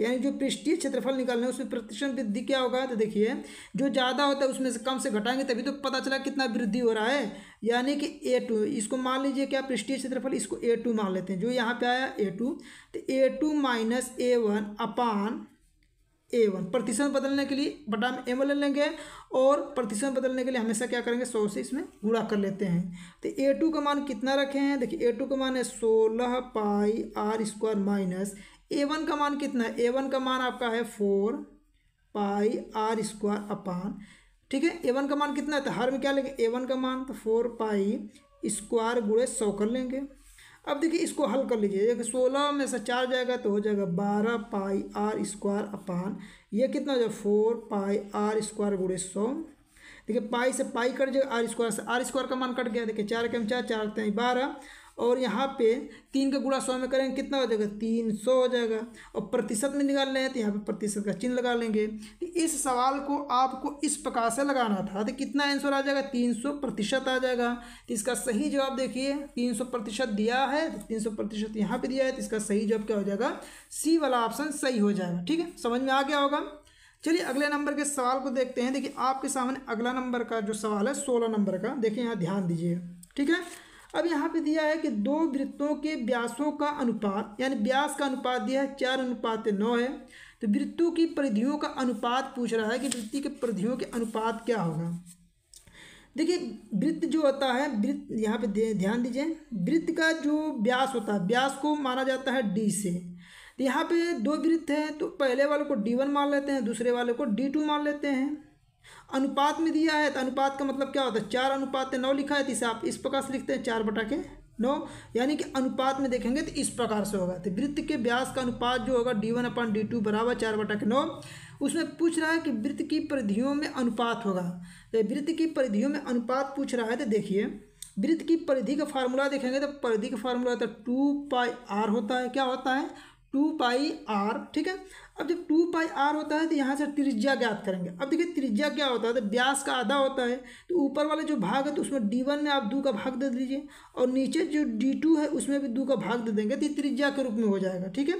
यानी जो पृष्ठीय क्षेत्रफल निकालना है उसमें प्रतिशत वृद्धि क्या होगा। तो देखिए जो ज़्यादा होता है उसमें से कम से घटाएंगे तभी तो पता चला कितना वृद्धि हो रहा है, यानी कि A2। इसको मान लीजिए क्या, पृष्ठीय क्षेत्रफल, इसको A2 मान लेते हैं, जो यहाँ पे आया A2। तो A2 - A1/A1 प्रतिशत बदलने के लिए बटा में एम ले लेंगे और प्रतिशत बदलने के लिए हमेशा क्या करेंगे, 100 से इसमें गुणा कर लेते हैं। तो A2 का मान कितना रखे हैं, देखिए A2 का मान है 16πr² माइनस A1 का मान कितना है, A1 का मान आपका है 4πr² ठीक है। a1 का मान कितना है तो हर में क्या लेंगे a1 का मान, तो 4 पाई स्क्वायर गुणे 100 कर लेंगे। अब देखिए इसको हल कर लीजिए, देखिए 16 में से 4 जाएगा तो हो जाएगा 12 पाई आर स्क्वायर अपान ये कितना हो जाएगा 4 पाई आर स्क्वायर गुणे 100। देखिए पाई से पाई कट जाएगा, आर स्क्वायर से आर स्क्वायर का मान कट गया। देखिए 4 के 4, 4 3 12 और यहाँ पे 3 का गुणा 100 में करेंगे कितना हो जाएगा 300 हो जाएगा। और प्रतिशत में निकालना है तो यहाँ पे प्रतिशत का चिन्ह लगा लेंगे। तो इस सवाल को आपको इस प्रकार से लगाना था तो कितना आंसर आ जाएगा 300% आ जाएगा। तो इसका सही जवाब देखिए 300% दिया है तो 300% यहाँ पर दिया है तो इसका सही जवाब क्या हो जाएगा, सी वाला ऑप्शन सही हो जाएगा। ठीक है, समझ में आ गया होगा। चलिए अगले नंबर के सवाल को देखते हैं। देखिए आपके सामने अगला नंबर का जो सवाल है 16 नंबर का, देखिए यहाँ ध्यान दीजिए। ठीक है, अब यहाँ पे दिया है कि दो वृत्तों के व्यासों का अनुपात यानी व्यास का अनुपात दिया है 4:9 है। तो वृत्तों की परिधियों का अनुपात पूछ रहा है कि वृत्ति के परिधियों के अनुपात क्या होगा। देखिए वृत्त जो होता है, वृत्त यहाँ पे ध्यान दीजिए, वृत्त का जो व्यास होता है व्यास को माना जाता है डी से। तो यहाँ पे दो वृत्त हैं तो पहले वाले को D1 मान लेते हैं, दूसरे वाले को D2 मान लेते हैं। अनुपात में दिया है तो अनुपात का मतलब क्या होता है 4:9 लिखा है तो इसे आप इस प्रकार से लिखते हैं 4/9 यानी कि अनुपात में देखेंगे तो इस प्रकार से होगा। तो वृत्त के व्यास का अनुपात जो होगा D1/D2 बराबर 4/9। उसमें पूछ रहा है कि वृत्त की परिधियों में अनुपात होगा, तो वृत्त की परिधियों में अनुपात पूछ रहा है। तो देखिए वृत्त की परिधि का फार्मूला देखेंगे तो परिधि का फार्मूला होता है 2 पाई r होता है, क्या होता है 2 पाई r। ठीक है, अब जब 2 पाई r होता है तो यहाँ से त्रिज्या ज्ञात करेंगे। अब देखिए त्रिज्या क्या होता है तो व्यास का आधा होता है। तो ऊपर वाले जो भाग है तो उसमें D1 में आप 2 का भाग दे दीजिए और नीचे जो D2 है उसमें भी 2 का भाग दे देंगे तो त्रिज्या के रूप में हो जाएगा। ठीक है,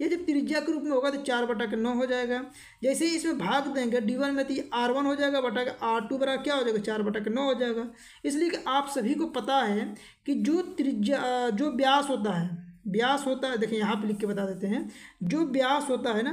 ये जब त्रिज्या के रूप में होगा तो 4/9 हो जाएगा। जैसे ही इसमें भाग देंगे D1 में तो ये R1 हो जाएगा बटा R2 बराबर क्या हो जाएगा 4/9 हो जाएगा। इसलिए कि आप सभी को पता है कि जो त्रिज्या जो व्यास होता है, व्यास होता है देखिए यहाँ पे लिख के बता देते हैं, जो व्यास होता है ना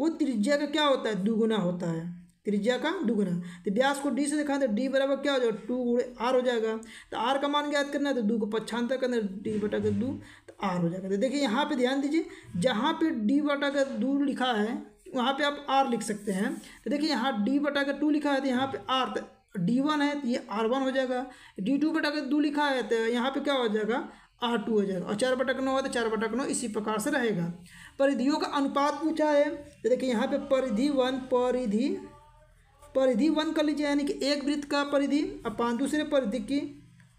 वो त्रिज्या का क्या होता है दुगुना होता है, त्रिज्या का दुगुना। तो व्यास को D से दिखाएं तो D बराबर क्या हो जाएगा 2 गुणे r हो जाएगा। तो r का मान ज्ञात करना है तो 2 को पक्षांतर करना है D/2 तो r हो जाएगा। तो देखिए यहाँ पे ध्यान दीजिए, जहाँ पे D/2 लिखा है वहाँ पे आप r लिख सकते हैं। तो देखिए यहाँ D/2 लिखा है तो यहाँ पे r, D1 है तो ये R1 हो जाएगा, D/2 लिखा है तो यहाँ पे क्या हो जाएगा R2 हो जाएगा और 4/9 होगा तो 4/9 इसी प्रकार से रहेगा। परिधियों का अनुपात पूछा है तो देखिए यहाँ पे परिधि वन कर लीजिए यानी कि एक वृत्त का परिधि अपान दूसरे परिधि की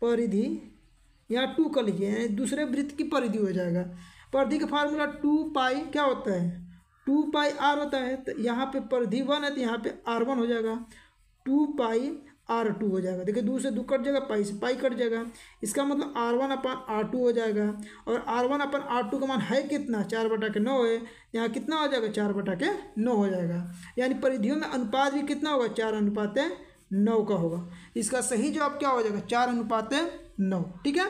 परिधि, यहाँ 2 कर लीजिए यानी दूसरे वृत्त की परिधि हो जाएगा। परिधि का फार्मूला 2 पाई क्या होता है 2 पाई r होता है। तो यहाँ पे परिधि 1 है तो यहाँ पे R1 हो जाएगा, 2 पाई r2 हो जाएगा। देखिए 2 से 2 कट जाएगा, पाई से पाई कट जाएगा, इसका मतलब R1/R2 हो जाएगा। और R1/R2 का मान है कितना 4/9 है, यहाँ कितना हो जाएगा 4/9 हो जाएगा। यानी परिधियों में अनुपात भी कितना होगा 4/9 का होगा। इसका सही जवाब क्या हो जाएगा 4/9। ठीक है,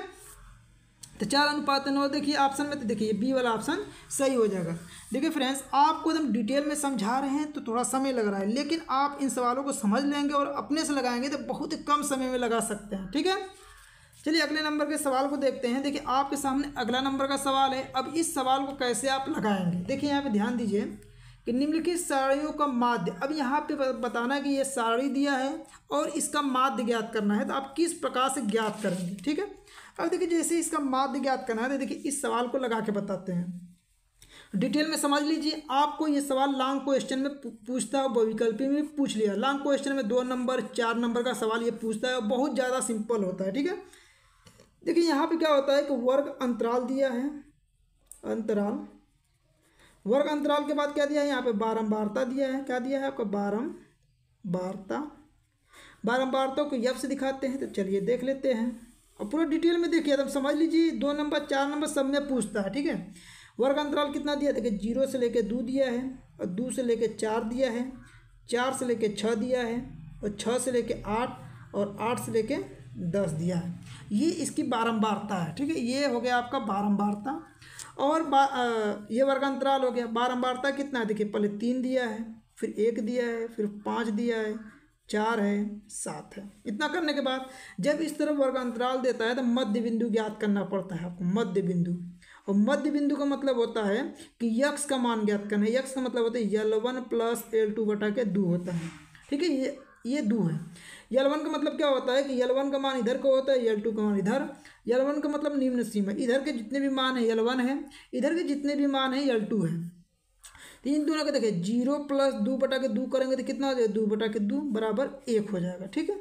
तो 4/9 देखिए ऑप्शन में, तो देखिए बी वाला ऑप्शन सही हो जाएगा। देखिए फ्रेंड्स आपको एकदम डिटेल में समझा रहे हैं तो थोड़ा समय लग रहा है, लेकिन आप इन सवालों को समझ लेंगे और अपने से लगाएंगे तो बहुत ही कम समय में लगा सकते हैं। ठीक है, चलिए अगले नंबर के सवाल को देखते हैं। देखिए आपके सामने अगला नंबर का सवाल है। अब इस सवाल को कैसे आप लगाएंगे, देखिए यहाँ पर ध्यान दीजिए कि निम्नलिखित सारणियों का माध्य, अब यहाँ पे बताना है कि ये सारणी दिया है और इसका माध्य ज्ञात करना है तो आप किस प्रकार से ज्ञात करेंगे। ठीक है, अब देखिए जैसे इसका माध्य ज्ञात करना है तो देखिए इस सवाल को लगा के बताते हैं, डिटेल में समझ लीजिए। आपको ये सवाल लॉन्ग क्वेश्चन में पूछता है और बहुविकल्पी में पूछ लिया। लॉन्ग क्वेश्चन में 2 नंबर 4 नंबर का सवाल ये पूछता है और बहुत ज़्यादा सिंपल होता है। ठीक है, देखिए यहाँ पर क्या होता है कि वर्ग अंतराल दिया है, अंतराल, वर्ग अंतराल के बाद क्या दिया है यहाँ पे बारंबारता दिया है। क्या दिया है आपका बारंबारता, बारंबारता को यफ से दिखाते हैं तो चलिए देख लेते हैं और पूरा डिटेल में देखिए एकदम समझ लीजिए। 2 नंबर 4 नंबर सब में पूछता है। ठीक है, वर्ग अंतराल कितना दिया देखिए 0 से लेकर 2 दिया है और 2 से लेकर 4 दिया है, 4 से लेकर 6 दिया है और 6 से लेकर 8 और 8 से लेकर 10 दिया है। ये इसकी बारंबारता है। ठीक है, ये हो गया आपका बारंबारता और ये वर्ग अंतराल हो गया। बारंबारता कितना है देखिए पहले 3 दिया है, फिर 1 दिया है, फिर 5 दिया है, 4 है, 7 है। इतना करने के बाद जब इस तरफ वर्ग अंतराल देता है तो मध्य बिंदु ज्ञात करना पड़ता है आपको, मध्य बिंदु। और मध्य बिंदु का मतलब होता है कि यक्स का मान ज्ञात करना है। यक्स का मतलब होता है L1 + L2/2 होता है। ठीक है, ये दो है। यल1 का मतलब क्या होता है कि यल1 का मान इधर को होता है, यल2 का मान इधर। यल1 का मतलब निम्न सीमा, इधर के जितने भी मान है यल1 है, इधर के जितने भी मान है यल2 है। तो इन दोनों का देखिए 0 + 2/2 करेंगे तो कितना हो जाएगा, 2/2 बराबर 1 हो जाएगा। ठीक है,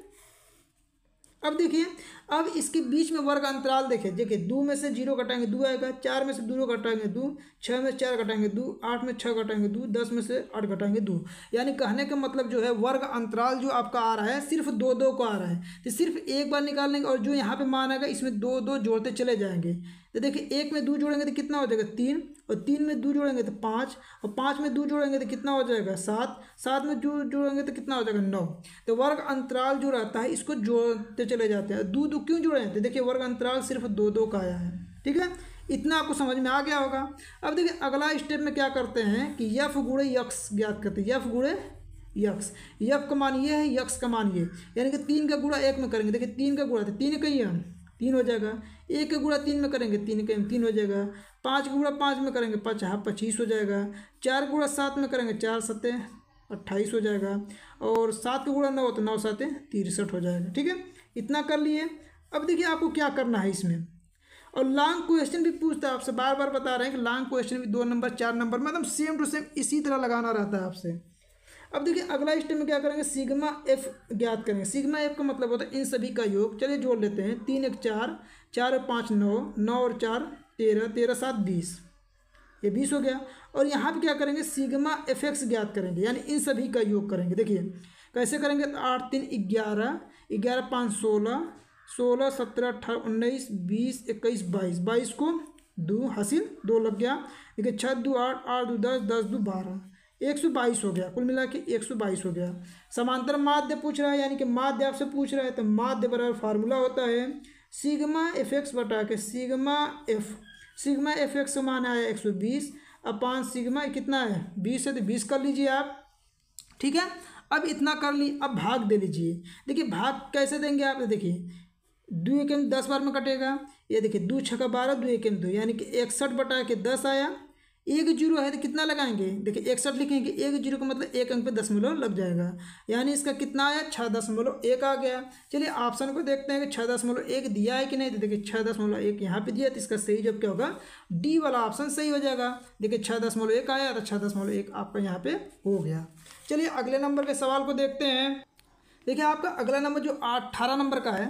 अब देखिए अब इसके बीच में वर्ग अंतराल देखिए, देखिए 2 में से 0 घटाएंगे 2 आएगा, 4 में से 0 घटाएंगे 2, 6 में से 4 घटाएंगे 2, 8 में 6 घटाएंगे 2, 10 में से 8 घटाएंगे 2। यानी कहने का मतलब जो है वर्ग अंतराल जो आपका आ रहा है सिर्फ 2-2 को आ रहा है, तो सिर्फ एक बार निकाल लेंगे और जो यहाँ पे मान आएगा इसमें 2-2 जोड़ते चले जाएंगे। तो देखिए 1 में 2 जोड़ेंगे तो कितना हो जाएगा 3, और 3 में 2 जोड़ेंगे तो 5, और 5 में 2 जोड़ेंगे तो कितना हो जाएगा 7, 7 में 2 जोड़ेंगे तो कितना हो जाएगा 9। तो वर्ग अंतराल जो रहता है इसको जोड़ते चले जाते हैं। 2-2 क्यों जोड़े जाते हैं, देखिए वर्ग अंतराल सिर्फ 2-2 का आया है। ठीक है, इतना आपको समझ में आ गया होगा। अब देखिए अगला स्टेप में क्या करते हैं कि यफ गुणे यक्स ज्ञात करते हैं। यफ गुणे यक्स, यफ का मान ये है, यक्स का मान ये, यानी कि 3 का गुणा 1 में करेंगे। देखिए 3 का गुणा तो 3 का ही है 3 हो जाएगा, 1 का गुणा 3 में करेंगे 3 का 3 हो जाएगा, 5 का गुणा 5 में करेंगे 5 × 25 हो जाएगा, 4 का गुणा 7 में करेंगे 4 × 7 = 28 हो जाएगा, और 7 का गुणा 9 तो 9 × 7 = 63 हो जाएगा। ठीक है, इतना कर लिए। अब देखिए आपको क्या करना है इसमें, और लॉन्ग क्वेश्चन भी पूछता है आपसे, बार बार बता रहे हैं कि लॉन्ग क्वेश्चन भी 2 नंबर 4 नंबर मतलब सेम टू सेम इसी तरह लगाना रहता है आपसे। अब देखिए अगला स्टेप में क्या करेंगे, सिग्मा एफ ज्ञात करेंगे। सिग्मा एफ का मतलब होता है इन सभी का योग। चलिए जोड़ लेते हैं, 3 × 1 = 4, 4 और 5 = 9, 9 और 4 = 13, 13 × 7 = 20, ये 20 हो गया। और यहाँ पे क्या करेंगे सिग्मा एफ एक्स ज्ञात करेंगे, यानी इन सभी का योग करेंगे। देखिए कैसे करेंगे, 8 × 3 = 11, 11 × 5 = 16, 16, 17, 18, 19, 20, 21, 22, 22 को 2 हासिल 2 लग गया। देखिए 6 × 2 = 8, 8 × 2 = 10, 10 × 2 = 12, 122 हो गया। कुल मिला के 122 हो गया। समांतर माध्य पूछ रहा है, यानी कि माध्य आपसे पूछ रहा है, तो माध्य बराबर फार्मूला होता है सिग्मा एफ एक्स बटा के sigma F. Sigma F x मान आया 120 अपान सिग्मा कितना है 20 है, तो 20 कर लीजिए आप। ठीक है, अब इतना कर ली, अब भाग दे लीजिए। देखिए भाग कैसे देंगे आप, देखिए 2 1 10 बार में कटेगा, ये देखिए 2 × 6 = 12, 2 1 2 यानी कि 61 बटा के 10 आया। 1 0 है तो कितना लगाएंगे, देखिए 61 लिखेंगे, 1 0 का मतलब 1 अंक पे 10 दशमलव लग जाएगा, यानी इसका कितना आया 6.1 आ गया। चलिए ऑप्शन को देखते हैं कि 6.1 दिया है कि नहीं, तो देखिए 6.1 यहाँ पे दिया, तो इसका सही जब क्या होगा डी वाला ऑप्शन सही हो जाएगा। देखिए 6.1 आया तो 6.1 आपका यहाँ पे हो गया। चलिए अगले नंबर के सवाल को देखते हैं। देखिए आपका अगला नंबर जो 18 नंबर का है,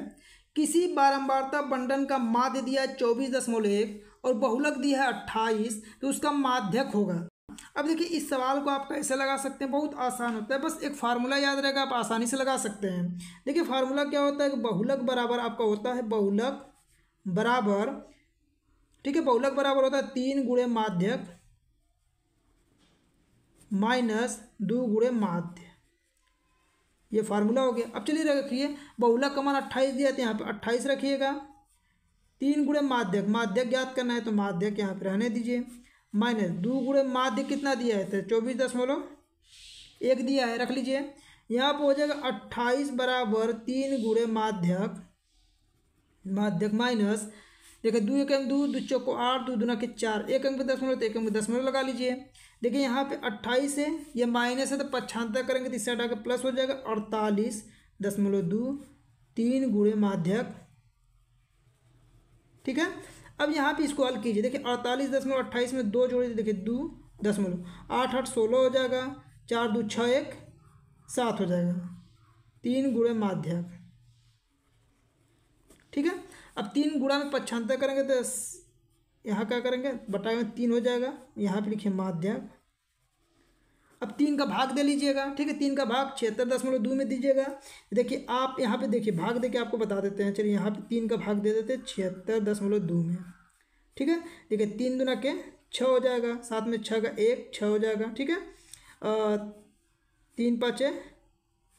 किसी बारंबारता बंटन का माध्य दिया 24.1 और बहुलक दिया है 28, तो उसका माध्यक होगा। अब देखिए इस सवाल को आप कैसे लगा सकते हैं, बहुत आसान होता है, बस एक फार्मूला याद रहेगा, आप आसानी से लगा सकते हैं। देखिए फार्मूला क्या होता है कि बहुलक बराबर आपका होता है, बहुलक बराबर, ठीक है, बहुलक बराबर होता है 3 × माध्यक माइनस 2 × माध्य, ये फार्मूला हो गया। अब चलिए रखिए बहुलक का मान 28 दिया था, यहाँ पे 28 रखिएगा, 3 × माध्यक, माध्यक ज्ञात करना है तो माध्यक यहाँ पे रहने दीजिए, माइनस 2 × माध्य कितना दिया है तो 24.1 दिया है, रख लीजिए। यहाँ पे हो जाएगा 28 बराबर 3 × माध्यक माइनस, देखिए 2 1 2 2 4 8, 2 2 के 4, 1 अंक पे 10 तो 1 अंक पे 10 लगा लीजिए। देखिए यहाँ पे 28 है, ये माइनस है तो 75 करेंगे तो इससे हटा के प्लस हो जाएगा 48.2, 3 × माध्यक। ठीक है, अब यहाँ पे इसको हल कीजिए। देखिए 48.28 में 2 जोड़िए, देखिए 2 दशमलव 8 8 16 हो जाएगा, 4 2 6 1 7 हो जाएगा, 3 × माध्यक। ठीक है, अब 3 × में 75 करेंगे तो यहाँ क्या करेंगे बटा में 3 हो जाएगा, यहाँ पे लिखिए माध्यक। अब 3 का भाग दे लीजिएगा, ठीक है, 3 का भाग 76.2 में दीजिएगा। देखिए आप यहाँ पे देखिए भाग देके आपको बता देते हैं, चलिए यहाँ पे 3 का भाग दे देते हैं 76.2 में। ठीक है, देखिए 3 × 2 = 6 हो जाएगा, 7 में 6 का 1 = 6 हो जाएगा। ठीक है, 3 × 5 =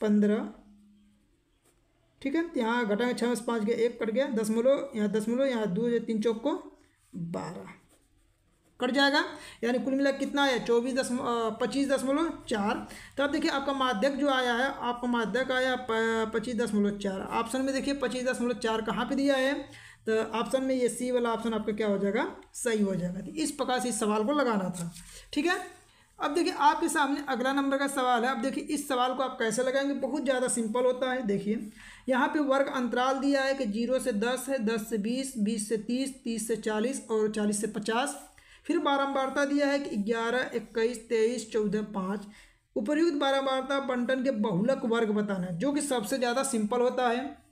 15, ठीक है, यहाँ घटाएंगे 6 में से 5 का 1 कट गया, दशमलव यहाँ 2, 3 × 4 = 12 कट जाएगा, यानी कुल मिला कितना आया 25.4। तो आप देखिए आपका माध्यक जो आया है, आपका माध्यक आया 25.4। ऑप्शन में देखिए 25.4 कहाँ पे दिया है, तो ऑप्शन में ये सी वाला ऑप्शन आपका क्या हो जाएगा सही हो जाएगा। इस प्रकार से इस सवाल को लगाना था। ठीक है, अब देखिए आपके सामने अगला नंबर का सवाल है। अब देखिए इस सवाल को आप कैसे लगाएंगे, बहुत ज़्यादा सिंपल होता है। देखिए यहाँ पे वर्ग अंतराल दिया है कि 0 से 10 है, 10 से 20, 20 से 30, 30 से 40 और 40 से 50। फिर बारंबारता दिया है कि 11, 21, 23, 14, 5। उपर्युक्त बारंबारता बंटन के बहुलक वर्ग बताना है, जो कि सबसे ज़्यादा सिंपल होता है।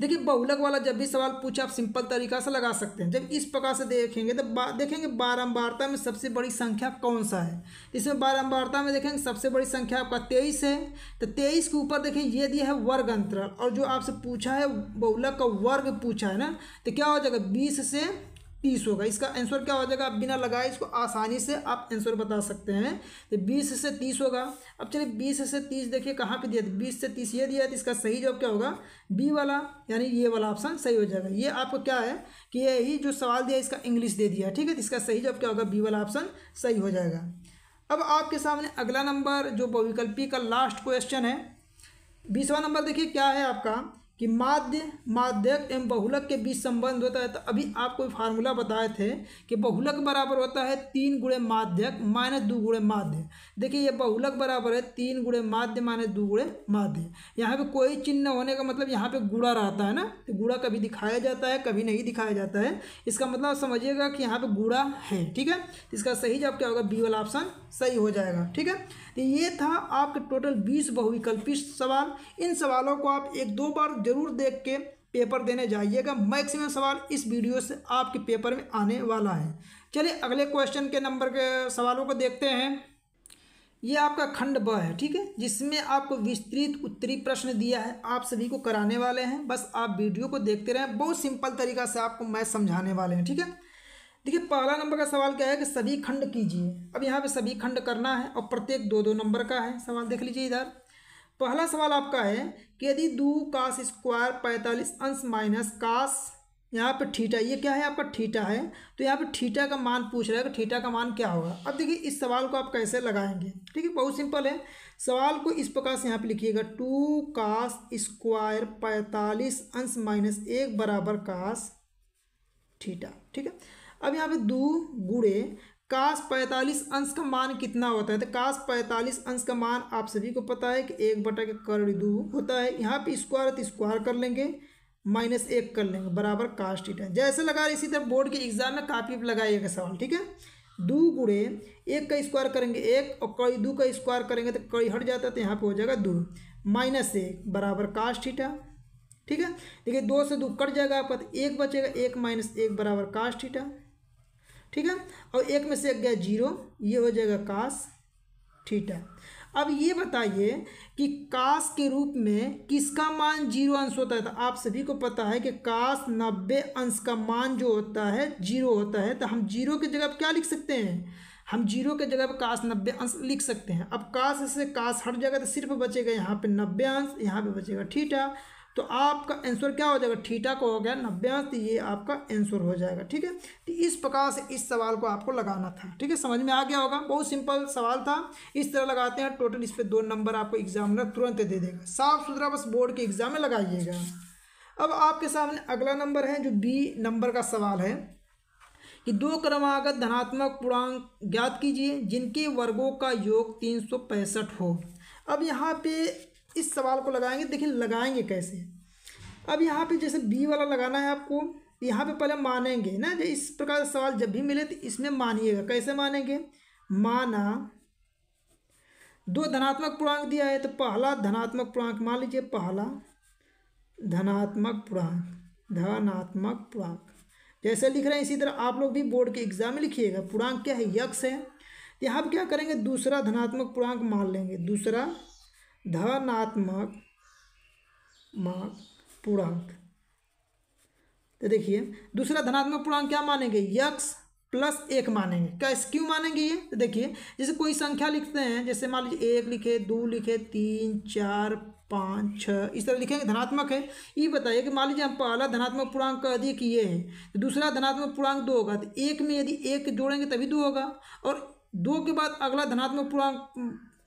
देखिए बहुलक वाला जब भी सवाल पूछा आप सिंपल तरीका से लगा सकते हैं। जब इस प्रकार से देखेंगे तो देखेंगे बारंबारता में सबसे बड़ी संख्या कौन सा है। इसमें बारंबारता में देखेंगे सबसे बड़ी संख्या आपका 23 है, तो 23 के ऊपर देखें ये दिया है वर्ग अंतराल, और जो आपसे पूछा है बहुलक का वर्ग पूछा है ना, तो क्या हो जाएगा 20 से 30 होगा। इसका आंसर क्या हो जाएगा, आप बिना लगाए इसको आसानी से आप आंसर बता सकते हैं, तो 20 से 30 होगा। अब चलिए 20 से 30 देखिए कहाँ पे दिया था, 20 से 30 ये दिया है, तो इसका सही जवाब क्या होगा बी वाला, यानी ये वाला ऑप्शन सही हो जाएगा। ये आपको क्या है कि यही जो सवाल दिया इसका इंग्लिश दे दिया, ठीक है, तो इसका सही जवाब क्या होगा बी वाला ऑप्शन सही हो जाएगा। अब आपके सामने अगला नंबर जो बहुविकल्पी का लास्ट क्वेश्चन है, 20वां नंबर देखिए क्या है आपका कि माध्य, माध्यक एवं बहुलक के बीच संबंध होता है। तो अभी आपको फार्मूला बताए थे कि बहुलक बराबर होता है 3 गुणे माध्यक माइनस 2 गुणे माध्य। देखिए ये बहुलक बराबर है 3 गुणे माध्य माइनस 2 गुणे माध्य। यहाँ पे कोई चिन्ह होने का मतलब यहाँ पे गुणा रहता है ना, तो गुणा कभी दिखाया जाता है कभी नहीं दिखाया जाता है, इसका मतलब समझिएगा कि यहाँ पर गुणा है, ठीक है, इसका सही जवाब क्या होगा बी वाला ऑप्शन सही हो जाएगा। ठीक है, तो ये था आपके टोटल 20 बहुविकल्पी सवाल। इन सवालों को आप 1-2 बार जरूर देख के पेपर देने जाइएगा, मैक्सिमम सवाल इस वीडियो से आपके पेपर में आने वाला है। चलिए अगले क्वेश्चन के नंबर के सवालों को देखते हैं। ये आपका खंड ब है, ठीक है, जिसमें आपको विस्तृत उत्तरी प्रश्न दिया है, आप सभी को कराने वाले हैं, बस आप वीडियो को देखते रहें, बहुत सिंपल तरीका से आपको मैं समझाने वाले हैं। ठीक है, देखिए पहला नंबर का सवाल क्या है कि सभी खंड कीजिए। अब यहाँ पे सभी खंड करना है और प्रत्येक 2-2 नंबर का है सवाल, देख लीजिए इधर। पहला सवाल आपका है कि यदि 2 cos² 45 अंश माइनस cos, यहाँ पे थीटा, ये क्या है आपका थीटा है, तो यहाँ पे थीटा का मान पूछ रहा है कि थीटा का मान क्या होगा। अब देखिए इस सवाल को आप कैसे लगाएंगे, ठीक है, बहुत सिंपल है। सवाल को इस प्रकार से यहाँ पे लिखिएगा 2 cos² 45 अंश माइनस 1 बराबर cos थीटा। ठीक है, अब यहाँ पे 2 गुणे cos 45 अंश का मान कितना होता है, तो cos 45 अंश का मान आप सभी को पता है कि 1/2 होता है। यहाँ पे स्क्वायर तो स्क्वायर कर लेंगे, -1 कर लेंगे, बराबर cos थीटा। जैसे लगा इसी तरह बोर्ड के एग्जाम में कापी पर लगाइएगा सवाल, ठीक है। 2 गुणे 1 का स्क्वायर करेंगे 1 और कड़ी 2 का स्क्वायर करेंगे तो कड़ी हट जाता है, तो यहाँ पर हो जाएगा 2 - 1 बराबर cos थीटा। ठीक है, देखिए 2 से 2 कट जाएगा आपका, तो 1 बचेगा, 1 - 1 बराबर cos थीटा। ठीक है, और 1 में से 1 गया 0, ये हो जाएगा cos थीटा। अब ये बताइए कि cos के रूप में किसका मान 0 अंश होता है, तो आप सभी को पता है कि cos 90 अंश का मान जो होता है 0 होता है। तो हम 0 की जगह क्या लिख सकते हैं, हम 0 के जगह पर cos 90 अंश लिख सकते हैं। अब cos से cos हट जाएगा तो सिर्फ बचेगा यहाँ पे 90 अंश, यहाँ पे बचेगा थीटा, तो आपका आंसर क्या हो जाएगा, थीटा को हो गया 90 अंश, तो ये आपका आंसर हो जाएगा। ठीक है, तो इस प्रकार से इस सवाल को आपको लगाना था। ठीक है, समझ में आ गया होगा, बहुत सिंपल सवाल था, इस तरह लगाते हैं। टोटल इस पे 2 नंबर आपको एग्जामिनर तुरंत दे देगा, साफ सुथरा, बस बोर्ड के एग्जाम में लगाइएगा। अब आपके सामने अगला नंबर है जो बी नंबर का सवाल है कि 2 क्रमागत धनात्मक पूर्णांक ज्ञात कीजिए जिनके वर्गों का योग 365 हो। अब यहाँ पे इस सवाल को लगाएंगे, देखिए लगाएंगे कैसे। अब यहाँ पे जैसे बी वाला लगाना है आपको, यहाँ पे पहले मानेंगे ना, जो इस प्रकार से सवाल जब भी मिले तो इसमें मानिएगा। कैसे मानेंगे, माना 2 धनात्मक पूर्णांक दिया है, तो पहला धनात्मक पूर्णांक मान लीजिए, पहला धनात्मक पूर्णांक, धनात्मक पूर्णांक जैसे लिख रहे हैं इसी तरह आप लोग भी बोर्ड के एग्जाम में लिखिएगा। पूर्णांक क्या है, यक्ष है। यहाँ पर क्या करेंगे, दूसरा धनात्मक पूर्णांक मान लेंगे, दूसरा धनात्मक पूर्णांक। तो देखिए दूसरा धनात्मक पूर्णांक क्या मानेंगे, यक्ष +1 मानेंगे। कैसे, क्यों मानेंगे ये, तो देखिए जैसे कोई संख्या लिखते हैं, जैसे मान लीजिए 1 लिखे, 2 लिखे, 3, 4, 5, 6, इस तरह लिखेंगे, धनात्मक है। ये बताइए कि मान लीजिए हम पहला धनात्मक पूर्णांक कह दिए कि ये है, तो दूसरा धनात्मक पूर्णांक 2 होगा, तो 1 में यदि 1 जोड़ेंगे तभी 2 होगा, और 2 के बाद अगला धनात्मक पूर्णांक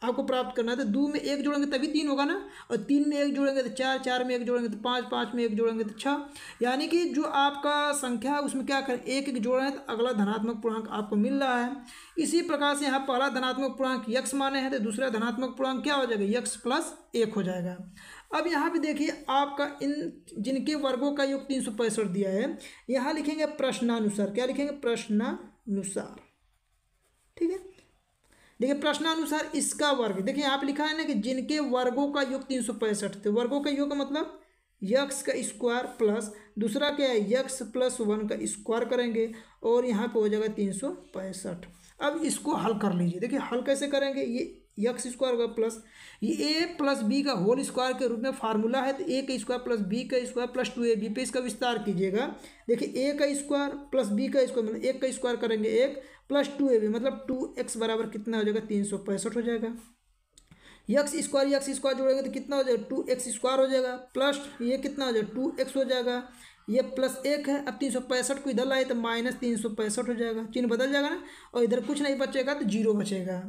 आपको प्राप्त करना है। तो दो में एक जोड़ेंगे तभी तीन होगा ना, और तीन में एक जोड़ेंगे तो चार, चार में एक जोड़ेंगे तो पाँच, पाँच में एक जोड़ेंगे तो छः। यानी कि जो आपका संख्या है उसमें क्या करें, एक एक जोड़ रहे हैं तो अगला धनात्मक पूर्णांक आपको मिल रहा है। इसी प्रकार से यहाँ पहला धनात्मक पूर्णांक यक्स माने हैं तो दूसरा धनात्मक पूर्णांक क्या हो जाएगा, यक्स प्लस एक हो जाएगा। अब यहाँ पे देखिए आपका इन जिनके वर्गों का योग 365 दिया है, यहाँ लिखेंगे प्रश्नानुसार। क्या लिखेंगे, प्रश्नानुसार। ठीक है, देखिए प्रश्नानुसार इसका वर्ग, देखिए यहाँ पे लिखा है ना कि जिनके वर्गों का योग 365। तो वर्गों का योग का मतलब यक्स का स्क्वायर प्लस दूसरा क्या है, यक्स प्लस वन का स्क्वायर करेंगे और यहाँ पे हो जाएगा 365। अब इसको हल कर लीजिए। देखिए हल कैसे करेंगे, ये यक्स स्क्वायर का प्लस ये ए प्लस बी का होल स्क्वायर के रूप में फार्मूला है। तो ए का स्क्वायर प्लस बी का स्क्वायर प्लस 2ab पे इसका विस्तार कीजिएगा। देखिए ए का स्क्वायर प्लस बी का स्क्वायर मतलब एक का स्क्वायर करेंगे एक, प्लस 2ab मतलब 2x बराबर कितना हो जाएगा, 365 हो जाएगा। यक्स स्क्वायर जोड़ेंगे तो कितना हो जाएगा, 2x स्क्वायर हो जाएगा, प्लस ये कितना हो जाएगा 2x हो जाएगा, ये प्लस एक है। अब 365 को इधर लाए तो माइनस 365 हो जाएगा, चिन्ह बदल जाएगा ना, और इधर कुछ नहीं बचेगा तो जीरो बचेगा।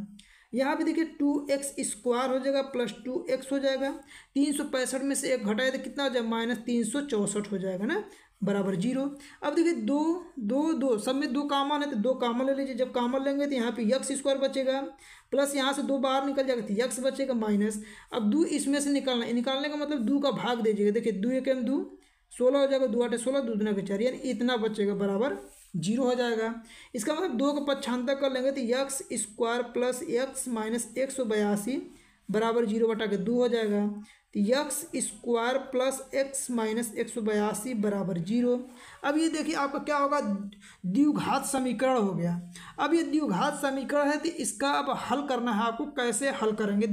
यहाँ पे देखिए 2x स्क्वायर हो जाएगा प्लस 2x हो जाएगा, 365 में से एक घटाए तो कितना हो जाएगा, माइनस 364 हो जाएगा ना, बराबर जीरो। अब देखिए दो दो दो सब में दो कामन है तो दो कामन ले लीजिए। जब कामन लेंगे तो यहाँ पे यक्स स्क्वायर बचेगा, प्लस यहाँ से दो बाहर निकल जाएगा तो यक्स बचेगा माइनस। अब दो इसमें से निकालना है, निकालने का मतलब दो का भाग दीजिएगा। देखिए दो एकम दो 16 हो जाएगा, दो आठ 16, दो दुना के चार, यानी इतना बचेगा बराबर जीरो हो जाएगा। इसका मतलब दो का पक्षांतर कर लेंगे तो x square plus x minus 182 बराबर जीरो बटा के दो हो जाएगा। तो x square plus x minus 182 बराबर जीरो। अब ये देखिए आपका क्या होगा, द्विघात समीकरण हो गया। अब ये द्विघात समीकरण है तो इसका अब हल करना है आपको। कैसे हल करेंगे,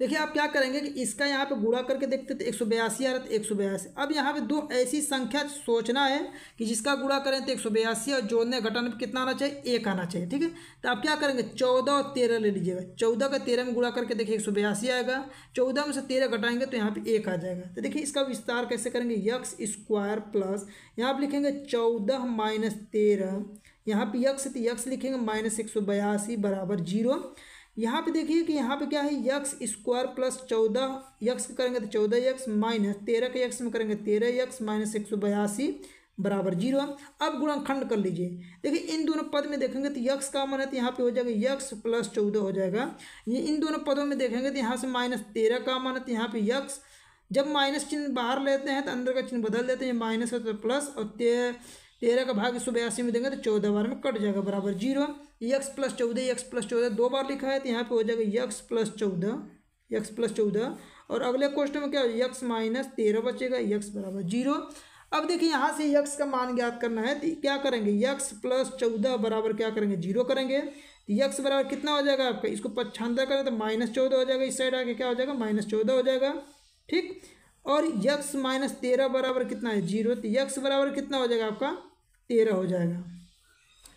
देखिए आप क्या करेंगे कि इसका यहाँ पे गुणा करके देखते थे 182 आ रहा था 182। अब यहाँ पे दो ऐसी संख्या सोचना है कि जिसका गुणा करें तो 182 और जोड़ने घटाने पे कितना आना चाहिए, एक आना चाहिए। ठीक है, तो आप क्या करेंगे 14 और 13 ले लीजिएगा। 14 का 13 में गुणा करके देखिए 182 आएगा, 14 में से 13 घटाएंगे तो यहाँ पर एक आ जाएगा। तो देखिए इसका विस्तार कैसे करेंगे, यक्स स्क्वायर प्लस यहाँ पर लिखेंगे 14 माइनस 13, यहाँ पर यक्स तो यक्स लिखेंगे माइनस 182 बराबर जीरो। यहाँ पे देखिए कि यहाँ पे क्या है, यक्स स्क्वायर प्लस 14 यक्स करेंगे तो 14 यक्स माइनस 13 के यक्स में करेंगे 13 यक्स माइनस 182 बराबर जीरो। अब गुणनखंड कर लीजिए। देखिए इन दोनों पद में देखेंगे तो यक्स कॉमन है तो यहाँ पे हो जाएगा यक्स प्लस 14 हो जाएगा। ये इन दोनों पदों में देखेंगे तो यहाँ से माइनस 13 कॉमन है तो यहाँ पे यक्स, जब माइनस चिन्ह बाहर लेते हैं तो अंदर का चिन्ह बदल देते हैं, माइनस है तो प्लस, और 13 का भाग 182 में देंगे तो 14 बार में कट जाएगा बराबर जीरो। यक्स प्लस 14 दो बार लिखा है तो यहाँ पे हो जाएगा यक्स प्लस 14 और अगले क्वेश्चन में क्या हो जाएगा, यक्स माइनस 13 बचेगा, यक्स बराबर जीरो। अब देखिए यहाँ से यक्स का मान ज्ञात करना है तो क्या करेंगे, यक्स प्लस 14 बराबर क्या करेंगे, जीरो करेंगे। तो यक्स बराबर कितना हो जाएगा आपका, इसको पक्षांतर करें तो माइनस 14 हो जाएगा, इस साइड आके क्या हो जाएगा माइनस 14 हो जाएगा। ठीक, और यक्स माइनस 13 बराबर कितना है, जीरो। तो यक्स बराबर कितना हो जाएगा आपका, 13 हो जाएगा।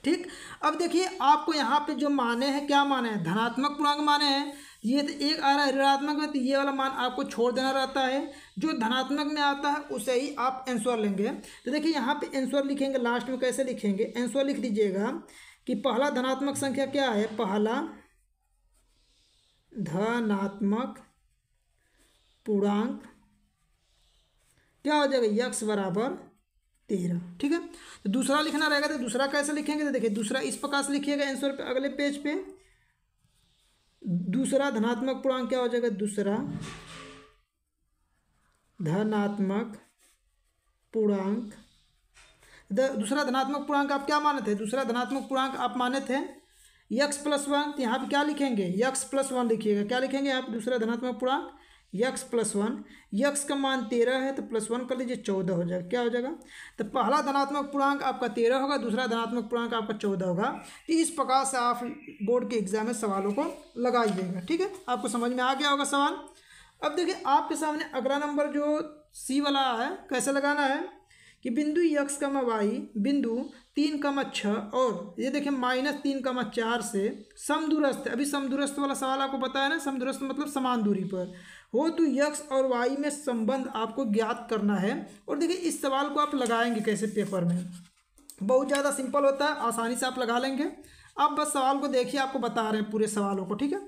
ठीक, अब देखिए आपको यहाँ पे जो माने हैं, क्या माने हैं, धनात्मक पूर्णांक माने हैं। ये तो एक आ रहा है ऋणात्मक में, तो ये वाला मान आपको छोड़ देना रहता है, जो धनात्मक में आता है उसे ही आप आंसर लेंगे। तो देखिए यहाँ पे आंसर लिखेंगे, लास्ट में कैसे लिखेंगे, आंसर लिख दीजिएगा कि पहला धनात्मक संख्या क्या है, पहला धनात्मक पूर्णांक क्या हो जाएगा, यक्स बराबर 13। ठीक है, तो दूसरा लिखना रहेगा तो दूसरा कैसे लिखेंगे, तो देखिए दूसरा इस प्रकार से लिखिएगा आंसर पे, अगले पेज पे दूसरा धनात्मक पूर्णांक क्या हो जाएगा, दूसरा धनात्मक पूर्णांक। दूसरा धनात्मक पूर्णांक आप क्या माने थे, दूसरा धनात्मक पूर्णांक आप माने थे यक्स प्लस 1। तो यहाँ पर क्या लिखेंगे, यक्स प्लस 1 लिखिएगा। क्या लिखेंगे आप, दूसरा धनात्मक पूर्णांक यक्स प्लस 1, यक्स का मान 13 है तो प्लस 1 कर लीजिए 14 हो जाएगा। क्या हो जाएगा, तो पहला धनात्मक पूर्णांक आपका 13 होगा, दूसरा धनात्मक पूर्णांक आपका 14 होगा। तो इस प्रकार से आप बोर्ड के एग्जाम में सवालों को लगाइएगा। ठीक है, आपको समझ में आ गया होगा सवाल। अब देखिए आपके सामने अगला नंबर जो सी वाला है, कैसे लगाना है कि बिंदु यक्स कमा वाई बिंदु 3,6 और ये देखिए -3,4 से समदूरस्थ। अभी समदूरस्थ वाला सवाल आपको पता है ना, समदूरस्थ मतलब समान दूरी पर हो, तो यक्स और वाई में संबंध आपको ज्ञात करना है। और देखिए इस सवाल को आप लगाएंगे कैसे पेपर में, बहुत ज़्यादा सिंपल होता है, आसानी से आप लगा लेंगे। आप बस सवाल को देखिए, आपको बता रहे हैं पूरे सवालों को। ठीक है।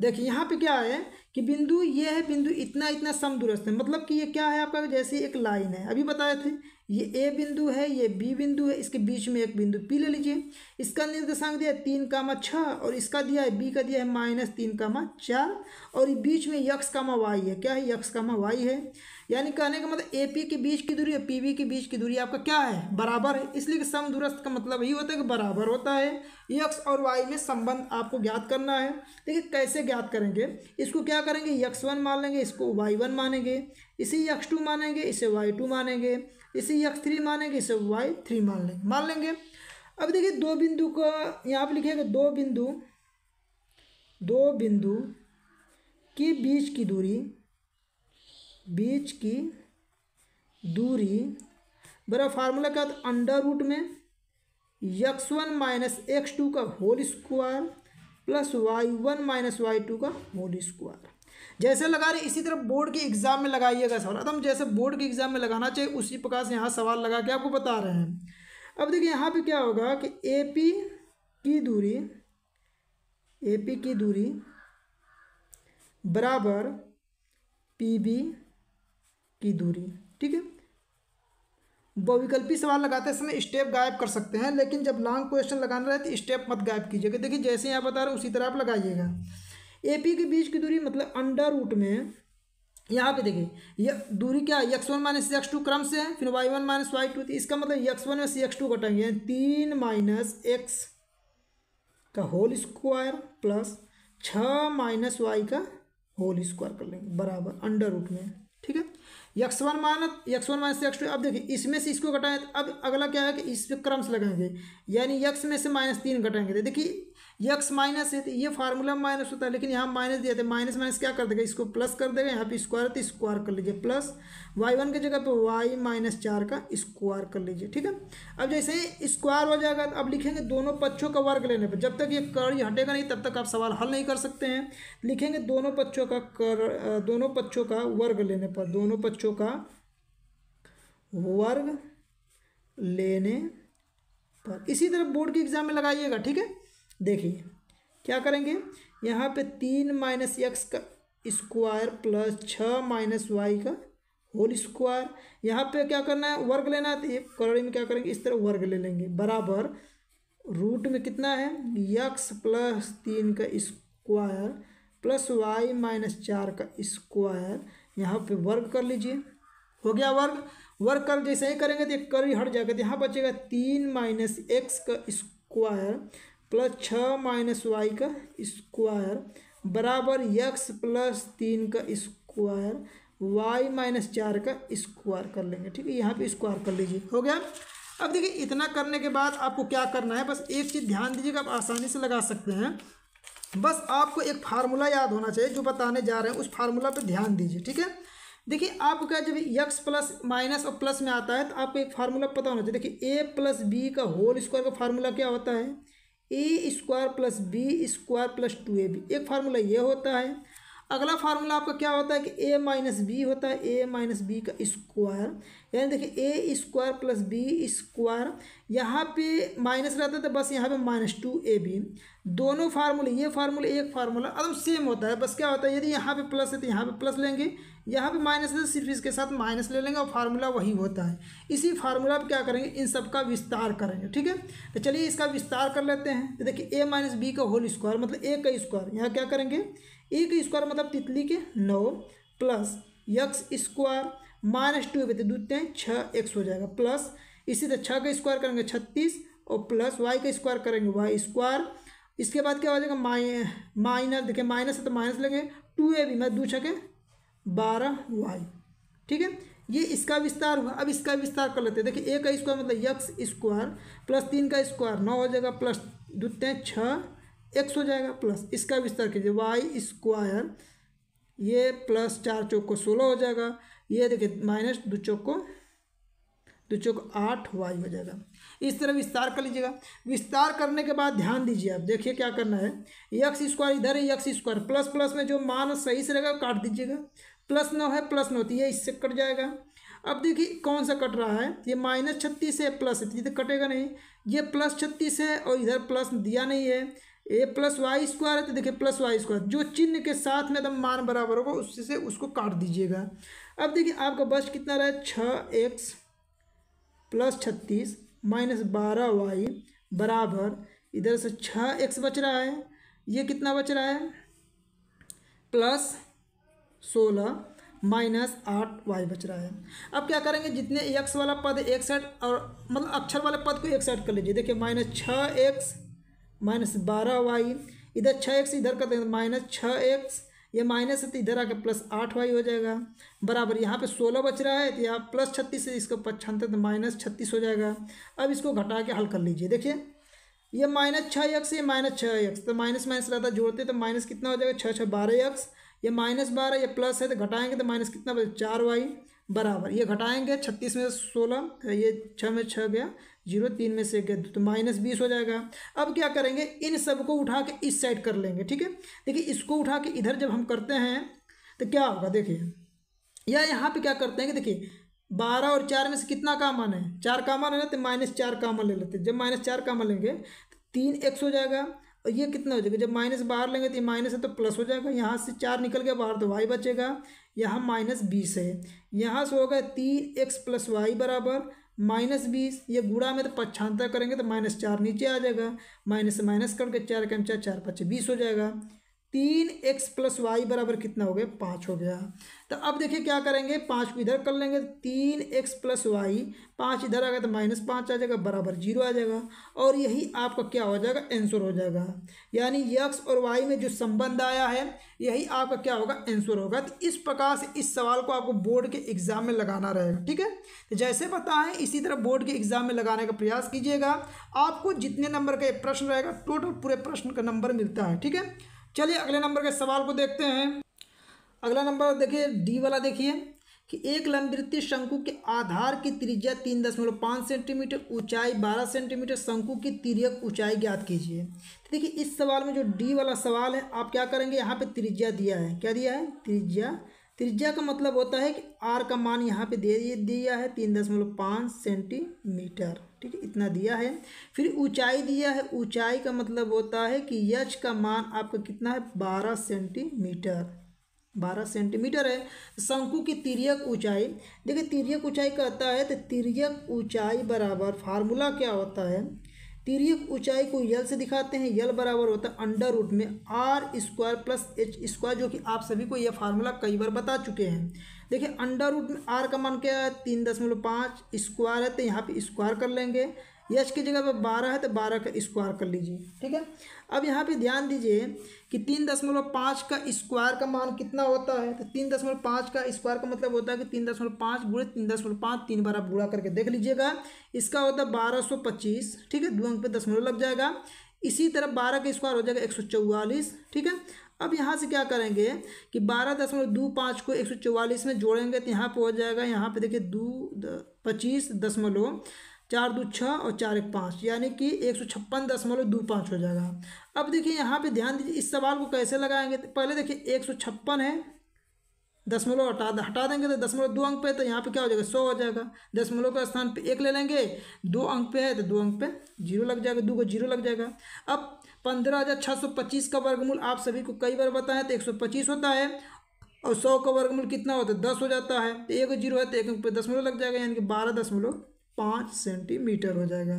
देखिए यहाँ पे क्या है कि बिंदु ये है, बिंदु इतना इतना समदूरस्थ है, मतलब कि ये क्या है आपका जैसे एक लाइन है, अभी बताए थे ये ए बिंदु है, ये बी बिंदु है, इसके बीच में एक बिंदु पी ले लीजिए। इसका निर्देशांक दिया 3,6 और इसका दिया है बी का दिया है -3,4 और ये बीच में x, y है, क्या है x, y है। यानी कहने का मतलब ए पी के बीच की दूरी और पी बी के बीच की दूरी आपका क्या है, बराबर है। इसलिए कि समदूरस्थ का मतलब यही होता है कि बराबर होता है। x और y में संबंध आपको ज्ञात करना है। देखिए कैसे ज्ञात करेंगे, इसको क्या करेंगे x1 मान लेंगे, इसको y1 मानेंगे, इसी x2 मानेंगे, इसे y2 मानेंगे, इसी x3 मानेंगे, इसे y3 मान लेंगे। अब देखिए दो बिंदु को यहाँ पर लिखेगा, दो बिंदु के बीच की दूरी बड़ा फार्मूला क्या होता है, अंडर रूट में x1 - x2 का whole square plus y1 - y2 का होल स्क्वायर। जैसे लगा रहे इसी तरह बोर्ड के एग्जाम में लगाइएगा सवाल, एकदम जैसे बोर्ड के एग्जाम में लगाना चाहिए उसी प्रकार से यहाँ सवाल लगा के आपको बता रहे हैं। अब देखिए यहाँ पे क्या होगा कि ए पी की दूरी बराबर पी बी की दूरी, ठीक है। बहुविकल्पी सवाल लगाते हैं इसमें स्टेप गायब कर सकते हैं, लेकिन जब लॉन्ग क्वेश्चन लगाना रहे तो स्टेप मत गायब कीजिएगा। देखिए जैसे यहाँ बता रहे हैं उसी तरह आप लगाइएगा। ए पी के बीच की दूरी मतलब अंडर रूट में, यहाँ पे देखिए ये दूरी क्या है, x1 - x2 क्रम से है, फिर y1 - y2, इसका मतलब x1 से x2 घटाएंगे, 3 - x का होल स्क्वायर प्लस 6 - y का होल स्क्वायर कर लेंगे, बराबर अंडर रूट में, ठीक है। x1 - x2, अब देखिए इसमें से इसको घटाएं तो अब अगला क्या है कि इस पे क्रम से लगाएंगे, यानी x में से -3 घटाएंगे। तो देखिए x माइनस है तो ये फार्मूला माइनस होता है, लेकिन यहाँ माइनस दिया था, माइनस क्या कर देगा, इसको प्लस कर देगा, यहाँ पे स्क्वायर है तो स्क्वायर कर लीजिए, प्लस y1 की जगह पर y - 4 का स्क्वायर कर लीजिए, ठीक है। अब जैसे ही स्क्वायर हो जाएगा तो अब लिखेंगे दोनों पक्षों का वर्ग लेने पर, जब तक ये कर्ण हटेगा नहीं तब तक आप सवाल हल नहीं कर सकते हैं। लिखेंगे दोनों पक्षों का वर्ग लेने पर, इसी तरह बोर्ड के एग्जाम में लगाइएगा, ठीक है। देखिए क्या करेंगे, यहाँ पे 3 - x का स्क्वायर प्लस 6 - y का होल स्क्वायर, यहाँ पे क्या करना है, वर्ग लेना है, तो ये कर्ण में क्या करेंगे इस तरह वर्ग ले लेंगे, बराबर रूट में कितना है x प्लस 3 का स्क्वायर प्लस y - 4 का स्क्वायर, यहाँ पे वर्ग कर लीजिए, हो गया वर्ग कर जैसे ही करेंगे तो कर्ण हट जाएगा, तो यहाँ बचेगा 3 - x का स्क्वायर प्लस 6 - y का स्क्वायर बराबर x + 3 का स्क्वायर y - 4 का स्क्वायर कर लेंगे, ठीक है। यहाँ पे स्क्वायर कर लीजिए, हो गया। अब देखिए इतना करने के बाद आपको क्या करना है, बस एक चीज़ ध्यान दीजिएगा, आप आसानी से लगा सकते हैं, बस आपको एक फार्मूला याद होना चाहिए जो बताने जा रहे हैं, उस फार्मूला पे ध्यान दीजिए, ठीक है। देखिए आपका जब x + - और प्लस में आता है तो आपको एक फार्मूला पता होना चाहिए। देखिए a + b का होल स्क्वायर का फार्मूला क्या होता है, a² + b² + 2ab, एक फार्मूला ये होता है। अगला फार्मूला आपका क्या होता है कि a - b होता है, a - b का स्क्वायर, यानी देखिए a² + b², यहाँ पे माइनस रहता है तो बस यहाँ पे -2ab। दोनों फार्मूले, ये फार्मूले एक फार्मूला एकदम सेम होता है, बस क्या होता है यदि यहाँ पे प्लस है तो यहाँ पे प्लस लेंगे, यहाँ पे माइनस है तो सिर्फ इसके साथ माइनस ले लेंगे और फार्मूला वही होता है। इसी फार्मूला पे क्या करेंगे, इन सब का विस्तार करेंगे, ठीक है। तो चलिए इसका विस्तार कर लेते हैं। तो देखिए a - b का होल स्क्वायर मतलब a का स्क्वायर, यहाँ क्या करेंगे a का स्क्वायर मतलब तितली के 9 प्लस x² -2 बटे दूसरे 6x हो जाएगा, प्लस इसी तरह 6 का स्क्वायर करेंगे 36 और प्लस y का स्क्वायर करेंगे y²। इसके बाद क्या हो जाएगा माइनस, देखिए माइनस है तो माइनस लेंगे 2ab मतलब 2 × 12y, ठीक है। ये इसका विस्तार हुआ। अब इसका विस्तार कर लेते हैं। देखिए a का स्क्वायर मतलब x² प्लस 3 का स्क्वायर 9 हो जाएगा प्लस 2 × 6x हो जाएगा, प्लस इसका विस्तार कीजिए y², ये प्लस 4 × 4 = 16 हो जाएगा, ये देखिए माइनस 2 × 4 = 8y हो जाएगा। इस तरह विस्तार कर लीजिएगा। विस्तार करने के बाद ध्यान दीजिए, आप देखिए क्या करना है, x² इधर है, x² प्लस में जो मान सही से रहेगा काट दीजिएगा, +9 है, +9 होती है इससे कट जाएगा। अब देखिए कौन सा कट रहा है, ये -36 है, प्लस है तो कटेगा नहीं, ये +36 है और इधर प्लस दिया नहीं है, ए प्लस वाई स्क्वायर है तो देखिए प्लस वाई स्क्वायर जो चिन्ह के साथ में एकदम मान बराबर होगा उससे उसको काट दीजिएगा। अब देखिए आपका बस कितना रहा है 6x प्लस 36 माइनस 12y बराबर इधर से 6x बच रहा है, ये कितना बच रहा है प्लस 16 माइनस 8y बच रहा है। अब क्या करेंगे जितने x वाला पद एक साइड और मतलब अक्षर वाले पद को एक साइड कर लीजिए। देखिए माइनस 6x माइनस 12y इधर 6x इधर कर देंगे माइनस 6x ये माइनस है तो इधर आके प्लस 8y हो जाएगा बराबर यहाँ पे 16 बच रहा है तो यहाँ प्लस 36 से इसको पच्छानते तो माइनस 36 हो जाएगा। अब इसको घटा के हल कर लीजिए। देखिए ये माइनस 6x ये माइनस 6x तो माइनस माइनस रहता जोड़ते तो माइनस कितना हो जाएगा 6 6 12x ये माइनस 12 ये प्लस है तो घटाएंगे तो माइनस कितना बचे 4y बराबर ये घटाएंगे 36 में 16 ये 6 में 6 गया 0 3 में से 1 गया 2 तो माइनस 20 हो जाएगा। अब क्या करेंगे इन सब को उठा के इस साइड कर लेंगे। ठीक है देखिए इसको उठा के इधर जब हम करते हैं तो क्या होगा देखिए या यहाँ पे क्या करते हैं कि देखिए 12 और 4 में से कितना कॉमन है 4 कॉमन है तो माइनस 4 कॉमन ले लेते हैं। जब माइनस 4 कॉमन लेंगे तो 3x हो जाएगा और ये कितना हो जाएगा जब माइनस बाहर लेंगे तो ये माइनस है तो प्लस हो जाएगा। यहाँ से 4 निकल गया बाहर तो y बचेगा यहाँ माइनस 20 है यहाँ से होगा 3x प्लस वाई बराबर माइनस 20 ये गुणा में तो पक्षांतर करेंगे तो माइनस 4 नीचे आ जाएगा माइनस से माइनस करके 4 × 4 = 20 हो जाएगा। 3x प्लस वाई बराबर कितना हो गया 5 हो गया। तो अब देखिए क्या करेंगे 5 को इधर कर लेंगे 3x प्लस वाई 5 इधर आ गया तो माइनस 5 आ जाएगा बराबर 0 आ जाएगा और यही आपका क्या हो जाएगा आंसर हो जाएगा। यानी x और y में जो संबंध आया है यही आपका क्या होगा आंसर होगा। तो इस प्रकार से इस सवाल को आपको बोर्ड के एग्जाम में लगाना रहेगा। ठीक है तो जैसे बताएं इसी तरह बोर्ड के एग्जाम में लगाने का प्रयास कीजिएगा। आपको जितने नंबर का प्रश्न रहेगा टोटल पूरे प्रश्न का नंबर मिलता है। ठीक है चलिए अगले नंबर के सवाल को देखते हैं। अगला नंबर देखिए डी वाला देखिए कि एक लंबवृत्तीय शंकु के आधार की त्रिज्या 3.5 सेंटीमीटर ऊंचाई 12 सेंटीमीटर शंकु की तिर्यक ऊंचाई ज्ञात कीजिए। तो देखिए इस सवाल में जो डी वाला सवाल है आप क्या करेंगे यहाँ पे त्रिज्या दिया है। क्या दिया है त्रिज्या। त्रिज्या का मतलब होता है कि आर का मान यहाँ पे दे दिया है 3.5 सेंटीमीटर। ठीक है इतना दिया है। फिर ऊंचाई दिया है ऊंचाई का मतलब होता है कि एच का मान आपका कितना है 12 सेंटीमीटर 12 सेंटीमीटर है। शंकु की तिर्यक ऊंचाई देखिए तिर्यक ऊंचाई कहता है तो तिर्यक ऊंचाई बराबर फार्मूला क्या होता है तिर्यक ऊंचाई को यल से दिखाते हैं यल बराबर होता है अंडर रूट में are square plus H square जो कि आप सभी को यह फार्मूला कई बार बता चुके हैं। देखिए अंडर रूट में आर का मान क्या है 3.5 स्क्वायर है तो यहाँ पे स्क्वायर कर लेंगे एच की जगह पर 12 है तो 12 का स्क्वायर कर लीजिए। ठीक है अब यहाँ पे ध्यान दीजिए कि 3.5 का स्क्वायर का मान कितना होता है तो 3.5 का स्क्वायर का मतलब होता है कि 3.5 गुणे 3.5 3 बार आप गुणा करके देख लीजिएगा इसका होता है 1225। ठीक है दो अंक पे दशमलव लग जाएगा। इसी तरह 12 का स्क्वायर हो जाएगा 144। ठीक है अब यहाँ से क्या करेंगे कि 12.25 को 144 में जोड़ेंगे तो यहाँ पर हो जाएगा यहाँ पर देखिए 25.4 × 2 = 6 और 4 × 1 = 5 यानी कि 156.25 हो जाएगा। अब देखिए यहाँ पे ध्यान दीजिए इस सवाल को कैसे लगाएंगे पहले देखिए 156 है दशमलव हटा देंगे तो दशमलव 2 अंक पे तो यहाँ पे क्या हो जाएगा 100 हो जाएगा। दशमलव के स्थान पे 1 ले लेंगे 2 अंक पे है तो 2 अंक पे 0 लग जाएगा 2 को 0 लग जाएगा। अब 15,625 का वर्गमूल आप सभी को कई बार बताएं तो 125 होता है और 100 का वर्गमूल कितना होता है 10 हो जाता है तो 1 0 है तो 1 अंक पे दशमलव लग जाएगा यानी कि 12.5 सेंटीमीटर हो जाएगा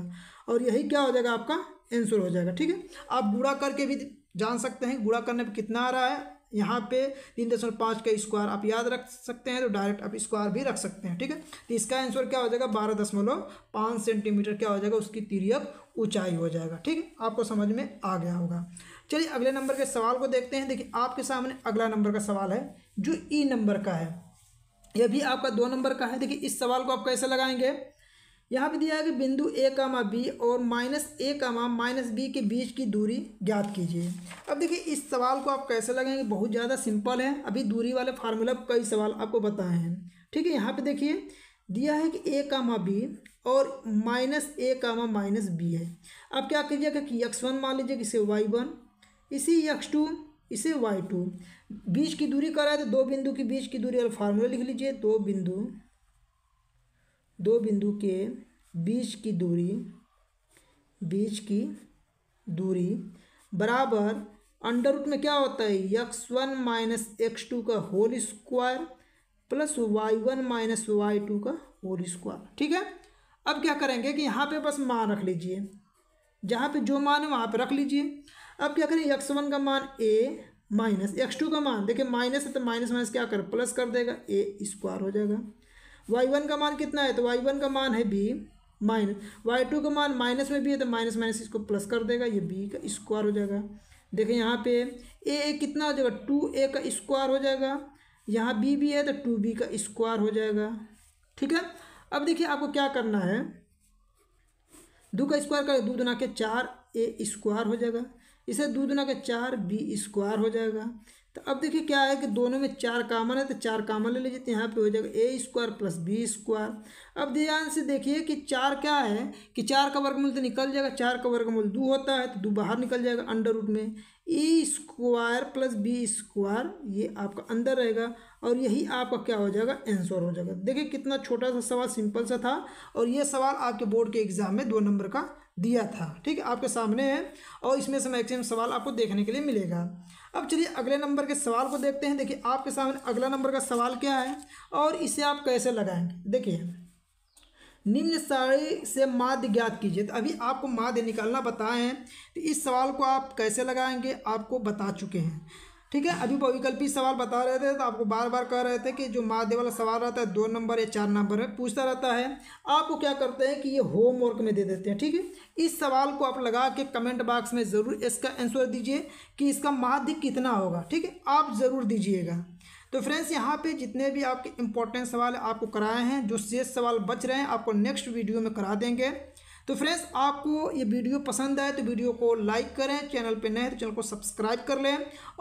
और यही क्या हो जाएगा आपका आंसर हो जाएगा। ठीक है आप गुणा करके भी जान सकते हैं गुणा करने पे कितना आ रहा है यहाँ पे 3.5 का स्क्वायर आप याद रख सकते हैं तो डायरेक्ट आप स्क्वायर भी रख सकते हैं। ठीक है तो इसका आंसर क्या हो जाएगा 12.5 सेंटीमीटर क्या हो जाएगा उसकी तिर्यक ऊंचाई हो जाएगा। ठीक है आपको समझ में आ गया होगा। चलिए अगले नंबर के सवाल को देखते हैं। देखिए आपके सामने अगला नंबर का सवाल है जो ई नंबर का है यह भी आपका 2 नंबर का है। देखिए इस सवाल को आप कैसे लगाएंगे यहाँ पे दिया है कि बिंदु A, B और -A, -B के बीच की दूरी ज्ञात कीजिए। अब देखिए इस सवाल को आप कैसे लगाएंगे बहुत ज़्यादा सिंपल है। अभी दूरी वाले फार्मूला पर कई सवाल आपको बताए हैं। ठीक है यहाँ पे देखिए दिया है कि A, B और -A, -B है। अब क्या कीजिएगा कि x1 मान लीजिए इसे y1 इसी x2 इसे y2 बीच की दूरी कराए तो दो बिंदु के बीच की दूरी वाला फार्मूला लिख लीजिए दो बिंदु के बीच की दूरी बराबर अंडर रूट में क्या होता है x one minus x two का whole square plus Y one minus Y two का होल स्क्वायर। ठीक है, अब क्या करेंगे कि यहाँ पे बस मान रख लीजिए, जहाँ पे जो मान है वहाँ पे रख लीजिए। अब क्या करें एक्स वन का मान ए माइनस एक्स टू का मान, देखिए माइनस है तो माइनस माइनस क्या कर प्लस कर देगा, ए स्क्वायर हो जाएगा। वाई वन का मान कितना है तो वाई वन का मान है बी माइनस, वाई टू का मान माइनस में भी है तो माइनस माइनस इसको प्लस कर देगा, ये बी का स्क्वायर हो जाएगा। देखिए यहाँ पे ए कितना हो जाएगा 2a का स्क्वायर हो जाएगा, यहाँ बी भी है तो 2b का स्क्वायर हो जाएगा। ठीक है, अब देखिए आपको क्या करना है, दो का स्क्वायर करें, दो दुना के चार ए स्क्वायर हो जाएगा, इसे दो दुना के चार बी स्क्वायर हो जाएगा। तो अब देखिए क्या है कि दोनों में चार कामन है तो चार कामन ले लीजिए, तो यहाँ पे हो जाएगा ए स्क्वायर प्लस बी स्क्वायर। अब ध्यान से देखिए कि चार क्या है कि चार का वर्गमूल तो निकल जाएगा, चार का वर्गमूल दो होता है तो दो बाहर निकल जाएगा अंडर रूट में, ए स्क्वायर प्लस बी स्क्वायर ये आपका अंदर रहेगा और यही आपका क्या हो जाएगा आंसर हो जाएगा। देखिए कितना छोटा सा सवाल, सिंपल सा था, और ये सवाल आपके बोर्ड के एग्जाम में 2 नंबर का दिया था। ठीक है, आपके सामने है और इसमें से मैक्सिमम सवाल आपको देखने के लिए मिलेगा। अब चलिए अगले नंबर के सवाल को देखते हैं। देखिए आपके सामने अगला नंबर का सवाल क्या है और इसे आप कैसे लगाएंगे। देखिए निम्न सारणी से माध्य ज्ञात कीजिए, तो अभी आपको माध्य निकालना बताए हैं तो इस सवाल को आप कैसे लगाएंगे आपको बता चुके हैं। ठीक है, अभी बहुविकल्पी सवाल बता रहे थे तो आपको बार बार कह रहे थे कि जो माध्य वाला सवाल रहता है 2 नंबर या 4 नंबर में पूछता रहता है, आपको क्या करते हैं कि ये होमवर्क में दे देते हैं। ठीक है, इस सवाल को आप लगा के कमेंट बॉक्स में ज़रूर इसका आंसर दीजिए कि इसका माध्य कितना होगा। ठीक है, आप ज़रूर दीजिएगा। तो फ्रेंड्स यहाँ पे जितने भी आपके इंपॉर्टेंट सवाल आपको कराए हैं, जो शेष सवाल बच रहे हैं आपको नेक्स्ट वीडियो में करा देंगे। तो फ्रेंड्स आपको ये वीडियो पसंद आए तो वीडियो को लाइक करें, चैनल पे नए तो चैनल को सब्सक्राइब कर लें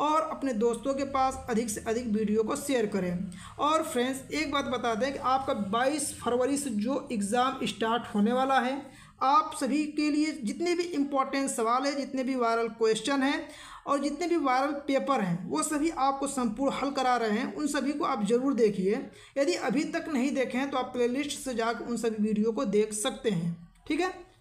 और अपने दोस्तों के पास अधिक से अधिक वीडियो को शेयर करें। और फ्रेंड्स एक बात बता दें कि आपका 22 फरवरी से जो एग्ज़ाम स्टार्ट होने वाला है, आप सभी के लिए जितने भी इम्पोर्टेंट सवाल हैं, जितने भी वायरल क्वेश्चन हैं और जितने भी वायरल पेपर हैं, वो सभी आपको संपूर्ण हल करा रहे हैं, उन सभी को आप ज़रूर देखिए। यदि अभी तक नहीं देखें तो आप प्लेलिस्ट से जाकर उन सभी वीडियो को देख सकते हैं। ठीक है।